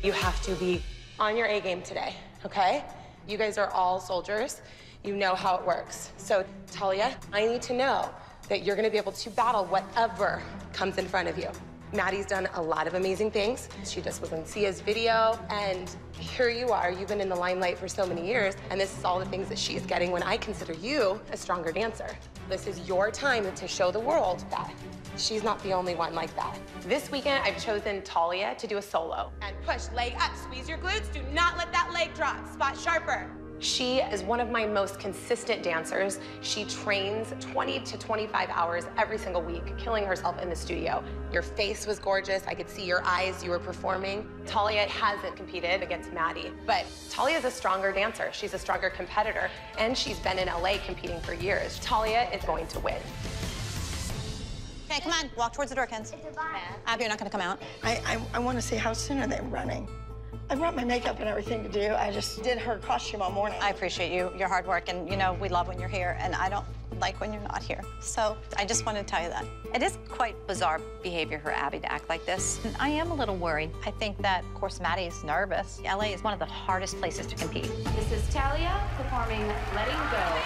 You have to be on your A game today, okay? You guys are all soldiers. You know how it works. So, Talia, I need to know that you're gonna be able to battle whatever comes in front of you. Maddie's done a lot of amazing things. She just was in Sia's video, and here you are. You've been in the limelight for so many years, and this is all the things that she's getting when I consider you a stronger dancer. This is your time to show the world that she's not the only one like that. This weekend, I've chosen Talia to do a solo. And push, leg up, squeeze your glutes. Do not let that leg drop. Spot sharper. She is one of my most consistent dancers. She trains 20 to 25 hours every single week, killing herself in the studio. Your face was gorgeous. I could see your eyes. You were performing. Talia hasn't competed against Maddie, but Talia is a stronger dancer. She's a stronger competitor, and she's been in LA competing for years. Talia is going to win. Okay, come on. Walk towards the door, Kens. Abby, you're not going to come out. I want to see how soon are they running. I brought my makeup and everything to do. I just did her costume all morning. I appreciate you, your hard work, and you know, we love when you're here, and I don't like when you're not here. So I just wanted to tell you that. It is quite bizarre behavior for Abby to act like this. And I am a little worried. I think that, of course, Maddie's nervous. LA is one of the hardest places to compete. This is Talia performing Letting Go.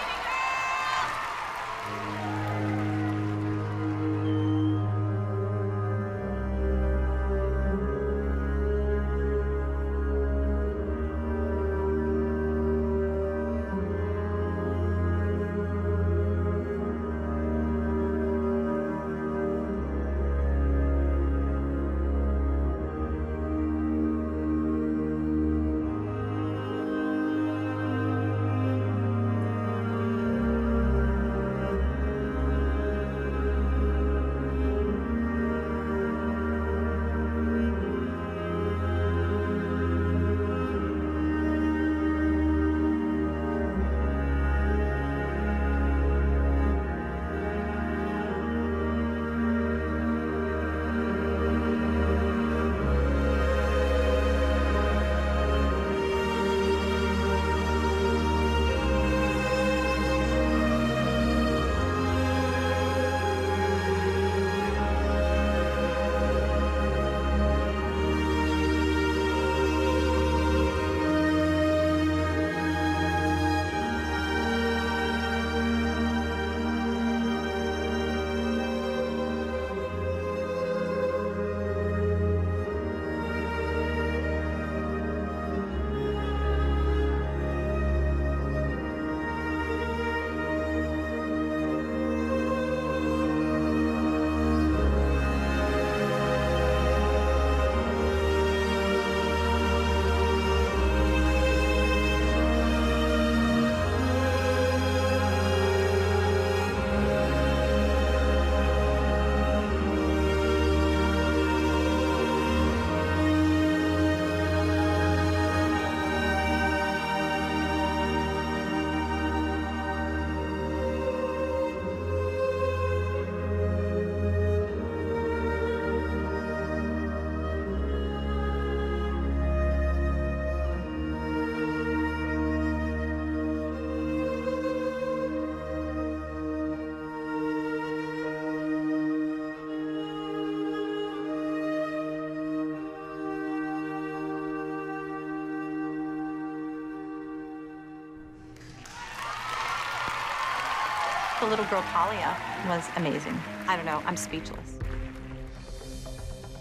The little girl, Talia, was amazing. I don't know, I'm speechless.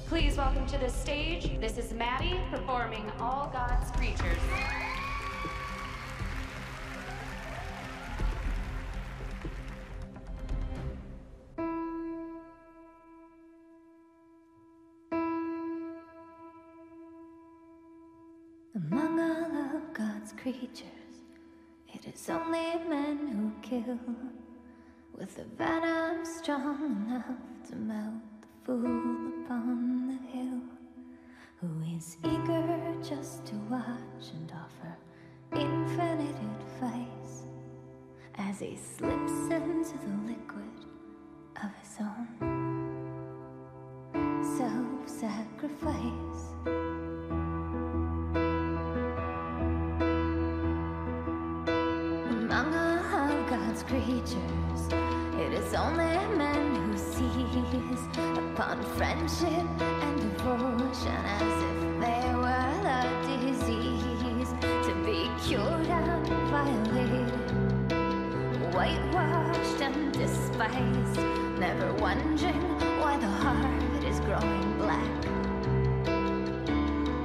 Please welcome to the stage, this is Maddie performing All God's Creatures. Among all of God's creatures, It is only men who kill with a venom strong enough to melt the fool upon the hill, who is eager just to watch and offer infinite advice as he slips into the liquid of his own self-sacrifice. God's creatures, it is only men who seize upon friendship and devotion as if they were the disease to be cured and violated, whitewashed and despised, never wondering why the heart is growing black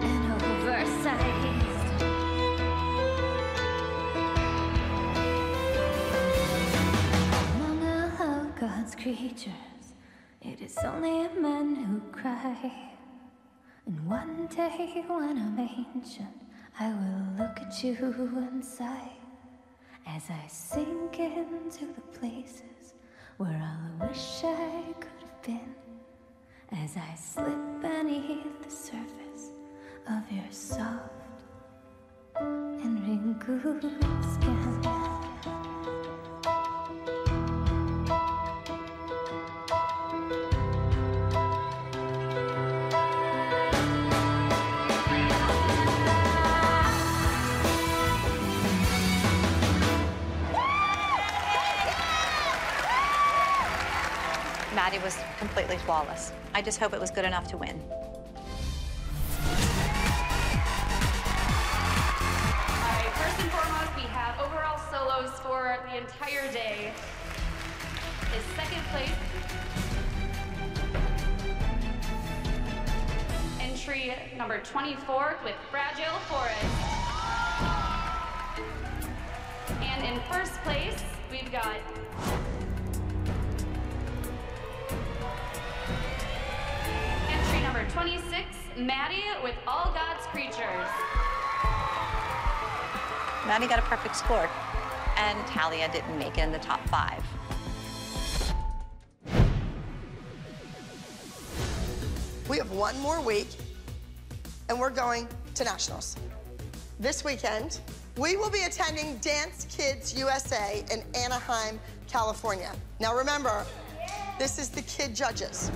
and oversized. God's creatures, it is only men who cry. And one day when I'm ancient, I will look at you and sigh as I sink into the places where I wish I could have been, as I slip beneath the surface of your soft and wrinkled skin. Maddie was completely flawless. I just hope it was good enough to win. All right, first and foremost, we have overall solos for the entire day. Is second place. Entry number 24 with Fragile Forest. And in first place, we've got number 26, Maddie with All God's Creatures. Maddie got a perfect score, and Talia didn't make it in the top 5. We have one more week, and we're going to nationals. This weekend, we will be attending Dance Kids USA in Anaheim, California. Now remember, this is the kid judges.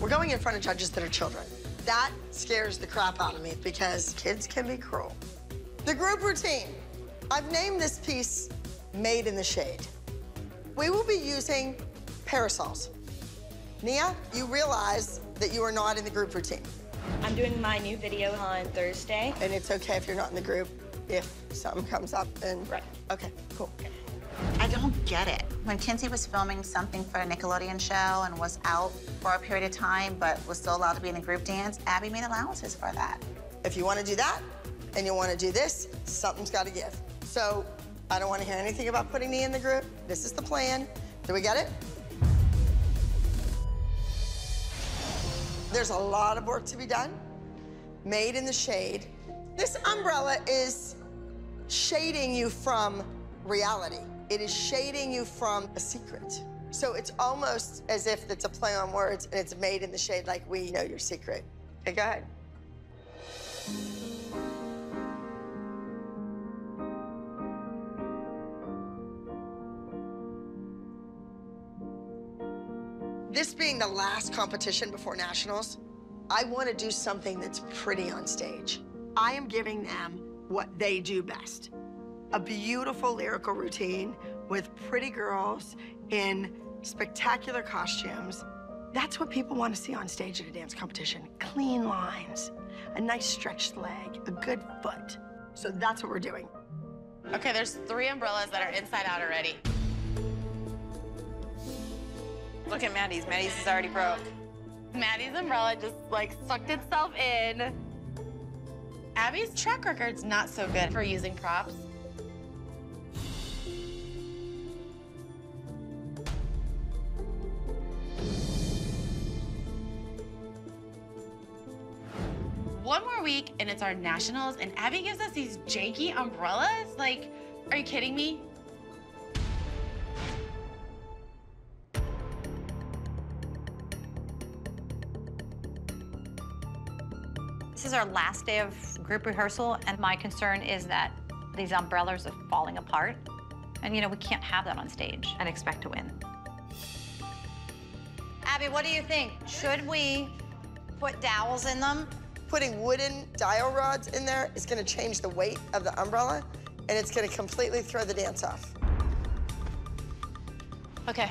We're going in front of judges that are children. That scares the crap out of me because kids can be cruel. The group routine. I've named this piece Made in the Shade. We will be using parasols. Nia, you realize that you are not in the group routine. I'm doing my new video on Thursday. And it's okay if you're not in the group if something comes up and... Right. Okay, cool. Okay. I don't get it. When Kinsey was filming something for a Nickelodeon show and was out for a period of time but was still allowed to be in a group dance, Abby made allowances for that. If you want to do that and you want to do this, something's got to give. So I don't want to hear anything about putting me in the group. This is the plan. Do we get it? There's a lot of work to be done. Made in the shade. This umbrella is shading you from reality. It is shading you from a secret. So it's almost as if it's a play on words and it's made in the shade, like we know your secret. Okay, go ahead. This being the last competition before nationals, I want to do something that's pretty on stage. I am giving them what they do best. A beautiful lyrical routine with pretty girls in spectacular costumes. That's what people want to see on stage at a dance competition. Clean lines, a nice stretched leg, a good foot. So that's what we're doing. Okay, there's 3 umbrellas that are inside out already. Look at Maddie's. Maddie's is already broke. Maddie's umbrella just like sucked itself in. Abby's track record's not so good for using props. week, and it's our nationals, and Abby gives us these janky umbrellas? Like, are you kidding me? This is our last day of group rehearsal, and my concern is that these umbrellas are falling apart. And, you know, we can't have that on stage and expect to win. Abby, what do you think? Should we put dowels in them? Putting wooden dowel rods in there is going to change the weight of the umbrella, and it's going to completely throw the dance off. Okay,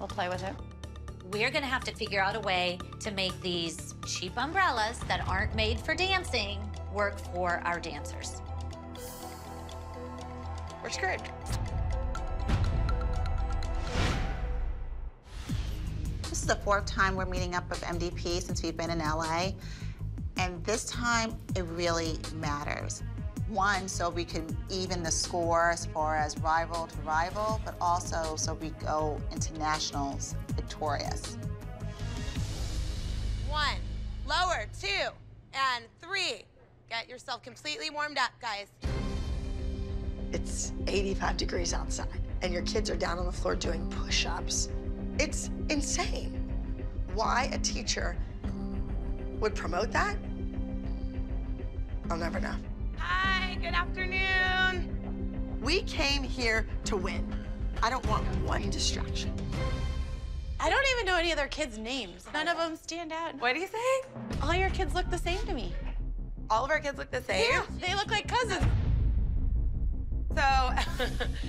we'll play with it. We're going to have to figure out a way to make these cheap umbrellas that aren't made for dancing work for our dancers. We're screwed. This is the fourth time we're meeting up with MDP since we've been in LA. And this time, it really matters. One, so we can even the score as far as rival to rival, but also so we go into nationals victorious. One, lower, two, and three. Get yourself completely warmed up, guys. It's 85 degrees outside, and your kids are down on the floor doing push-ups. It's insane. Why a teacher would promote that? I'll never know. Hi, good afternoon. We came here to win. I don't want one distraction. I don't even know any of their kids' names. None of them stand out. What do you say? All your kids look the same to me. All of our kids look the same? Yeah, they look like cousins. So,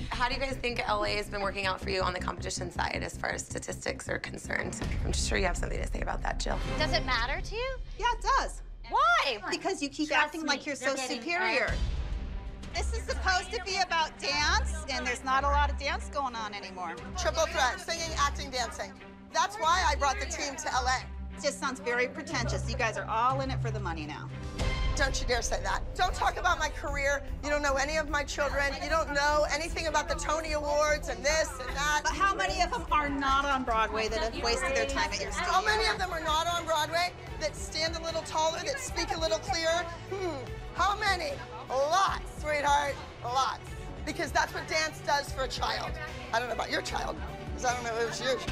how do you guys think LA has been working out for you on the competition side as far as statistics are concerned? I'm sure you have something to say about that, Jill. Does it matter to you? Yeah, it does. Why? Because you keep acting like you're so superior. This is supposed to be about dance, and there's not a lot of dance going on anymore. Triple threat, singing, acting, dancing. That's why I brought the team to LA. It just sounds very pretentious. You guys are all in it for the money now. Don't you dare say that. Don't talk about my career. You don't know any of my children. You don't know anything about the Tony Awards and this and that. But how many of them are not on Broadway that have wasted their time at your stage? How many of them are not on Broadway that stand a little taller, that speak a little clearer? How many? Lots, sweetheart, lots. Because that's what dance does for a child. I don't know about your child, because I don't know if it was yours.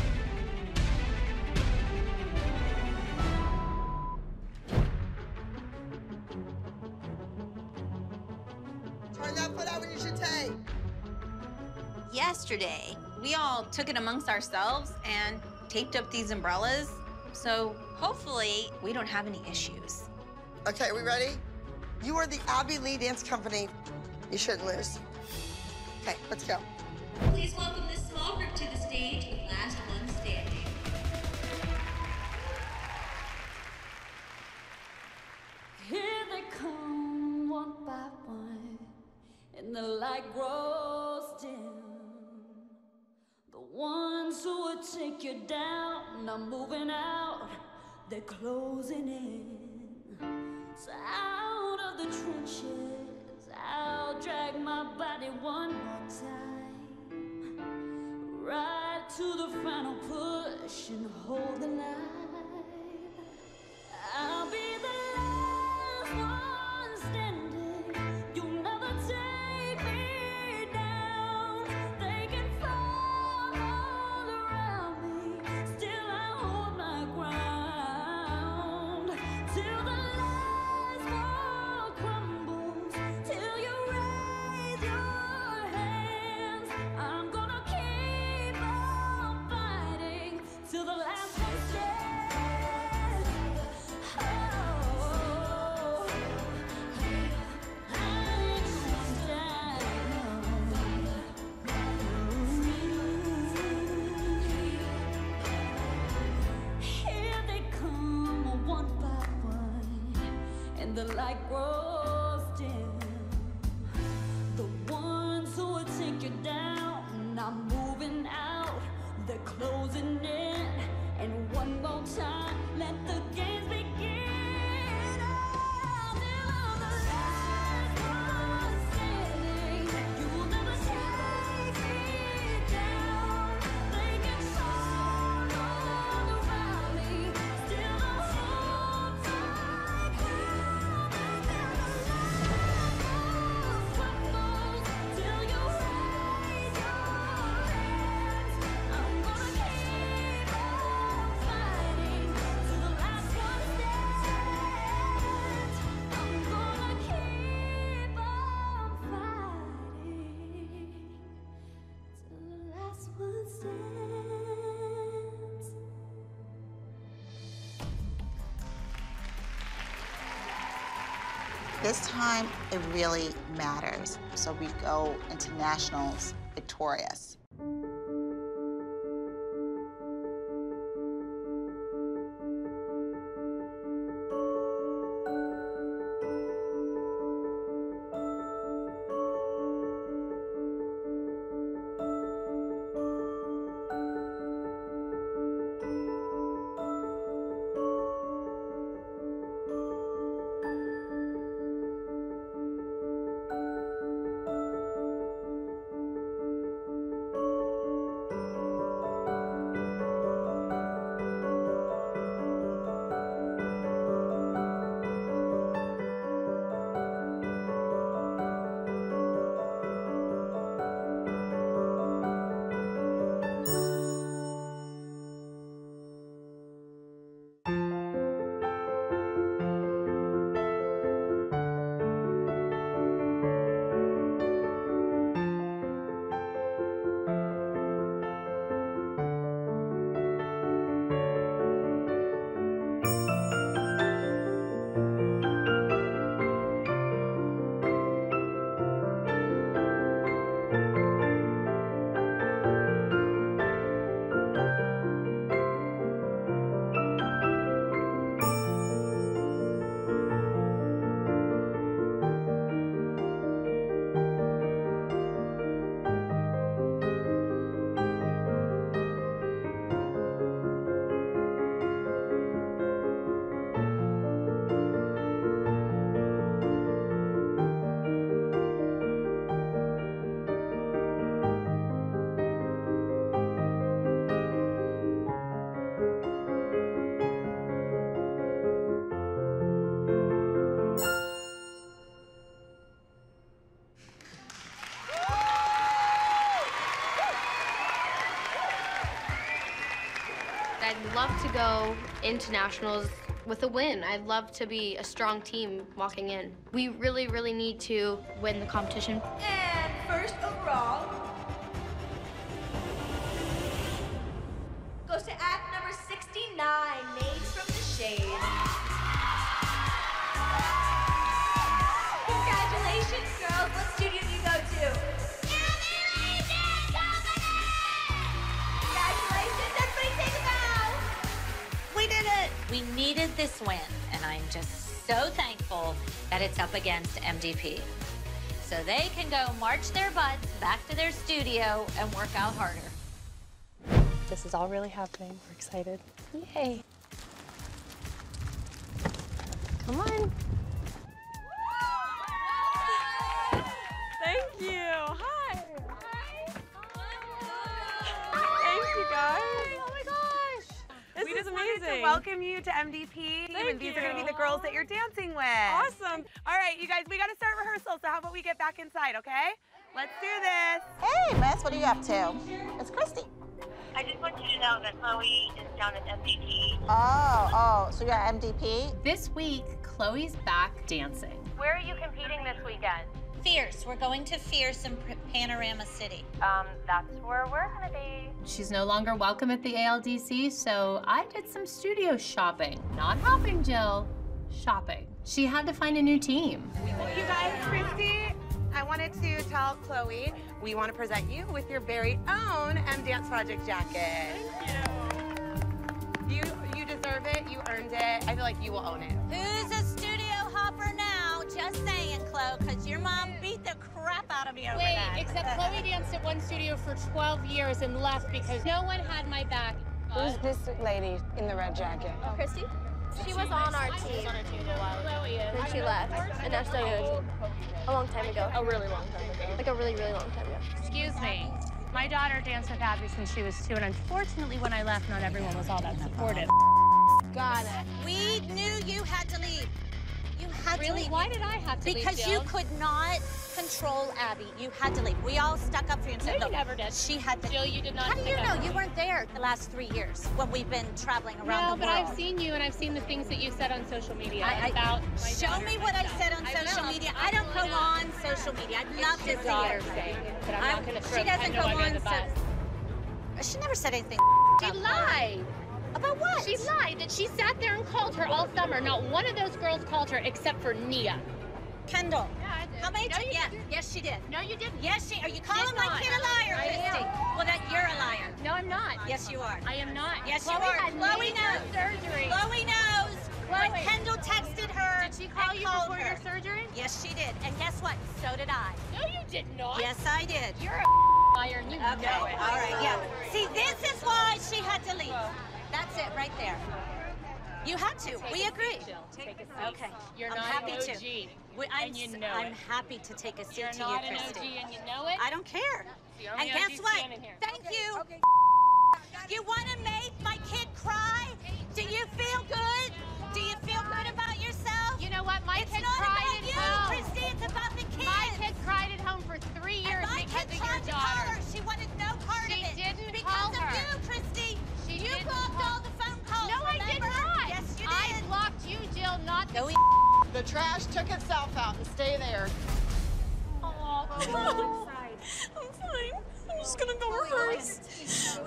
Yesterday, we all took it amongst ourselves and taped up these umbrellas, so hopefully we don't have any issues. Okay, are we ready? You are the Abby Lee Dance Company. You shouldn't lose. Okay, let's go. Please welcome this small group to the stage with last one standing. Here they come, one by one, and the light grows dim. The ones who would take you down are moving out, they're closing in. So out of the trenches, I'll drag my body one more time, right to the final push and hold the line. I'll be the last one standing. You'll never take me down. They can This time, it really matters. So we go into nationals victorious. I'd love to go into nationals with a win. I'd love to be a strong team walking in. We really, really need to win the competition. And first overall goes to act number 69, Maids from the Shade. Congratulations, girls. What studio do you go to? Abby Lee Dance Company! Congratulations, everybody take a bow. We did it! We needed this win, and I'm just so thankful that it's up against MDP. So they can go march their butts back to their studio and work out harder. This is all really happening. We're excited. Yay! Come on. Thank you. Hi. Hi. Hi. Thank you, guys. We just wanted to welcome you to MDP. Thank you. These are going to be the girls that you're dancing with. Awesome. All right, you guys, we got to start rehearsal, so how about we get back inside, okay? Let's do this. Hey, Miss, what are you up to? It's Christy. I just want you to know that Chloe is down at MDP. Oh, so you're at MDP? This week, Chloe's back dancing. Where are you competing this weekend? Fierce. We're going to Fierce in Panorama City. That's where we're gonna be. She's no longer welcome at the ALDC, so I did some studio shopping. Not hopping, Jill. Shopping. She had to find a new team. You guys, Christy, I wanted to tell Chloe we want to present you with your very own M Dance Project jacket. Thank you. You deserve it. You earned it. I feel like you will own it. Who's a studio hopper now? Just saying, Chloe, because your mom beat the crap out of me over that. Wait, except Chloe danced at one studio for 12 years and left because no one had my back. Who's this lady in the red jacket? Oh, Christy? She was on our team. She was on our team for a while ago. Then she left, and now she's on a long time ago. A really long time ago. Like a really, really long time ago. Excuse me. My daughter danced with Abby since she was 2, and unfortunately, when I left, not everyone was all that supportive. Got it. We knew you had to leave. You had to leave. Why did I have to leave, Jill? Because you could not control Abby. You had to leave. We all stuck up for you and said, no, you never did. She had to. Jill, you did not. How do you know? You weren't there the last 3 years when we've been traveling around the world. No, but I've seen you and I've seen the things that you said on social media about my daughter. Show me what I said on social media. I don't go on social media. I'd love to see you. She doesn't go on social. She never said anything. She lied. About what? She lied that she sat there and called her all summer. Not one of those girls called her except for Nia. Kendall. Yeah, I did. How many? No, you yes. Didn't. Yes, she did. No, you didn't. Yes, she. Are you calling my kid a liar, Christy? Well, that you're a liar. No, I'm not. Yes, you are. I am not. Yes, Chloe you are. Had Chloe knows. Surgery. Chloe knows. When Kendall texted her. Did she call you before her. Your surgery? Yes, she did. And guess what? So did I. No, you did not. Yes, I did. You're a liar, and you okay. know it. All right. Yeah. See, this is why she had to leave. That's it, right there. You had to. Take we agree. Seat, take a seat. Okay. You're I'm not happy an OG, to. We, I'm, and you know I'm happy to take a seat You're to not you, Christy. An OG and you know it. I don't care. And guess OG's what? Thank okay. you. Okay. You want to make my kid cry? Do you feel good? Do you feel good about yourself? You know what? My it's kid cried at you, home. Christy. It's about the kid. My kid cried at home for 3 years and my because kid of tried your to daughter. Call her. She wanted no part she of it. She didn't because call her. Because of you, Christy. She you blocked all the phone calls. No, remember? I did not. Yes, you did. I blocked you, Jill, not the. The trash took itself out and stay there. Oh, I'm fine. I'm just gonna go rehearse.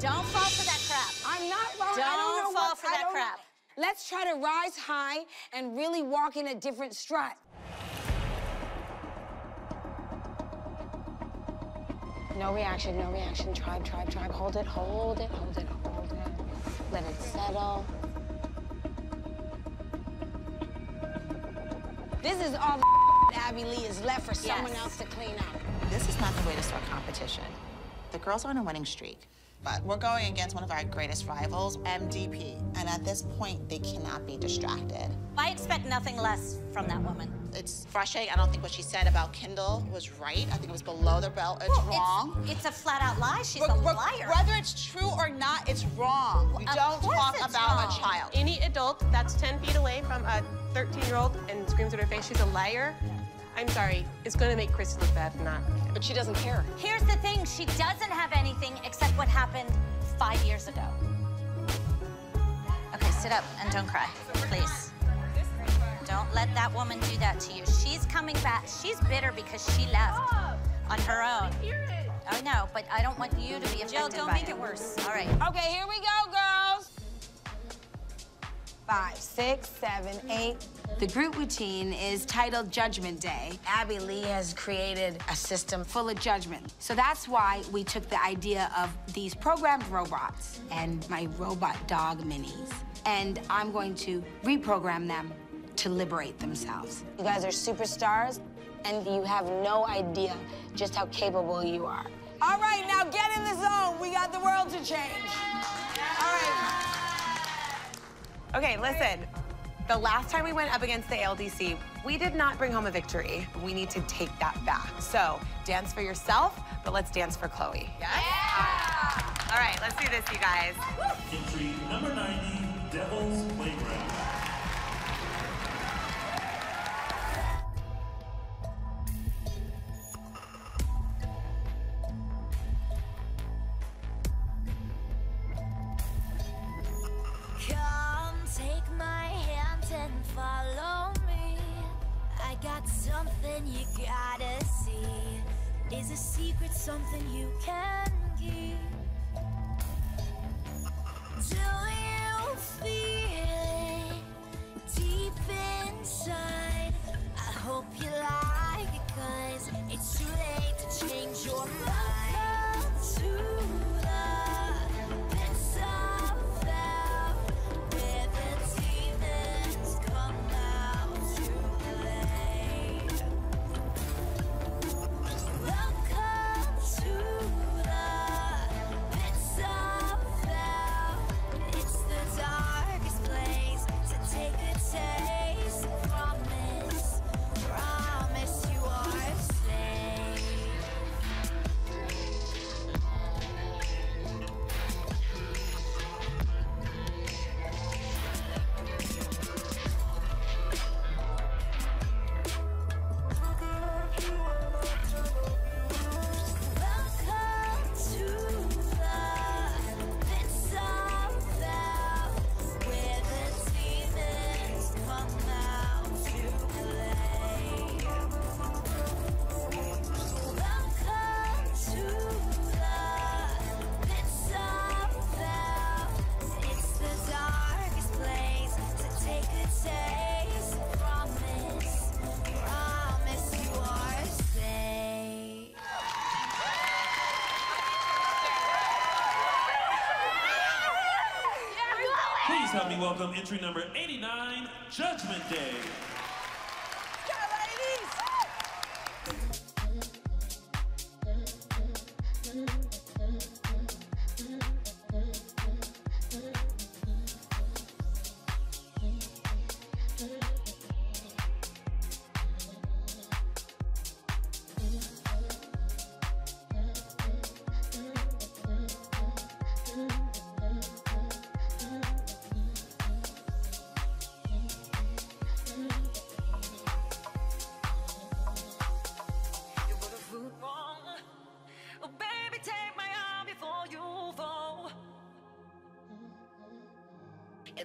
Don't fall for that crap. I'm not wrong. Don't fall for that crap. Let's try to rise high and really walk in a different strut. No reaction, no reaction. Tribe, tribe, tribe. Hold it, hold it, hold it, hold it. Let it settle. This is all the Abby Lee is left for someone else to clean up. This is not the way to start competition. The girls are on a winning streak. But we're going against one of our greatest rivals, MDP. And at this point, they cannot be distracted. I expect nothing less from that woman. It's frustrating. I don't think what she said about Kendall was right. I think it was below the belt. It's well, wrong. It's a flat-out lie. She's a liar. Whether it's true or not, it's wrong. We don't talk about wrong. A child. Any adult that's 10 feet away from a 13-year-old and screams at her face, she's a liar. I'm sorry, it's gonna make Christy look bad for not. But she doesn't care. Here's the thing, she doesn't have anything except what happened 5 years ago. Okay, sit up and don't cry, please. Don't let that woman do that to you. She's coming back, she's bitter because she left on her own. I know, but I don't want you to be affected by it. Jill, don't make it worse. All right. Okay, here we go, girls. 5, 6, 7, 8. The group routine is titled Judgment Day. Abby Lee has created a system full of judgment. So that's why we took the idea of these programmed robots and my robot dog minis. And I'm going to reprogram them to liberate themselves. You guys are superstars, and you have no idea just how capable you are. All right, now get in the zone. We got the world to change. All right. Okay, listen. The last time we went up against the ALDC, we did not bring home a victory. We need to take that back. So dance for yourself, but let's dance for Chloe. Yes? Yeah. All right, let's do this, you guys. Entry number 90, Devil's Playground. Something you gotta see is a secret, something you can give. Do you feel it deep inside? I hope you like it, cause it's too late to change your mind. Too love, it's Please help me welcome entry number 89, Judgment Day.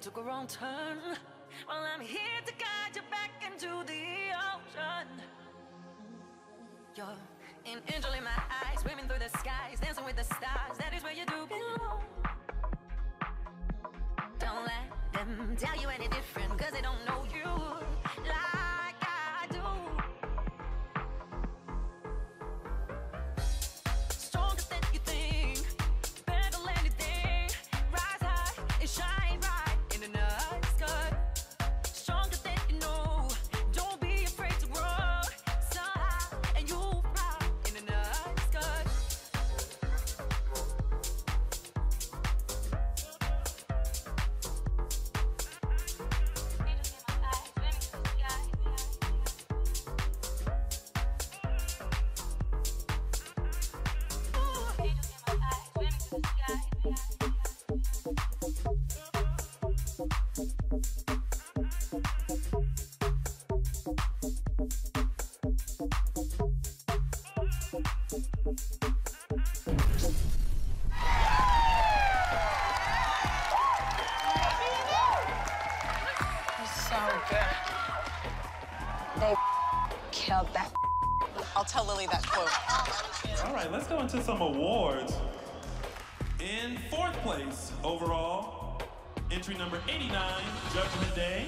Took a wrong turn. Well, I'm here to guide you back into the ocean. You're an angel in my eyes, swimming through the skies, dancing with the stars. That is where you do belong. Don't let them tell you any different, cause they don't know you like I do. Stronger than you think, better than anything. Rise high and shine bright. To some awards. In fourth place overall, entry number 89, Judgment Day.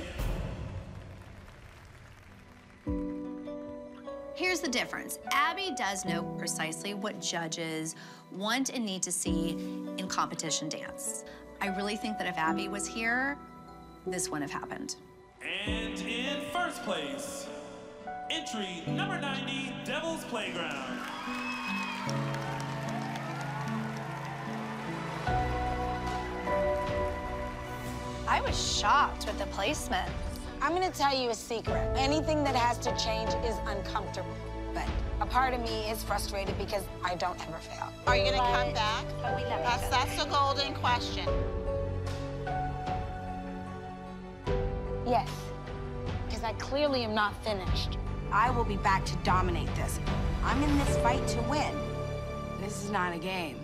Here's the difference. Abby does know precisely what judges want and need to see in competition dance. I really think that if Abby was here, this wouldn't have happened. And in first place, entry number 90, Devil's Playground. I was shocked with the placement. I'm gonna tell you a secret. Anything that has to change is uncomfortable. But a part of me is frustrated because I don't ever fail. Are you gonna come back? But we love each other. That's the golden question. Yes, because I clearly am not finished. I will be back to dominate this. I'm in this fight to win. This is not a game.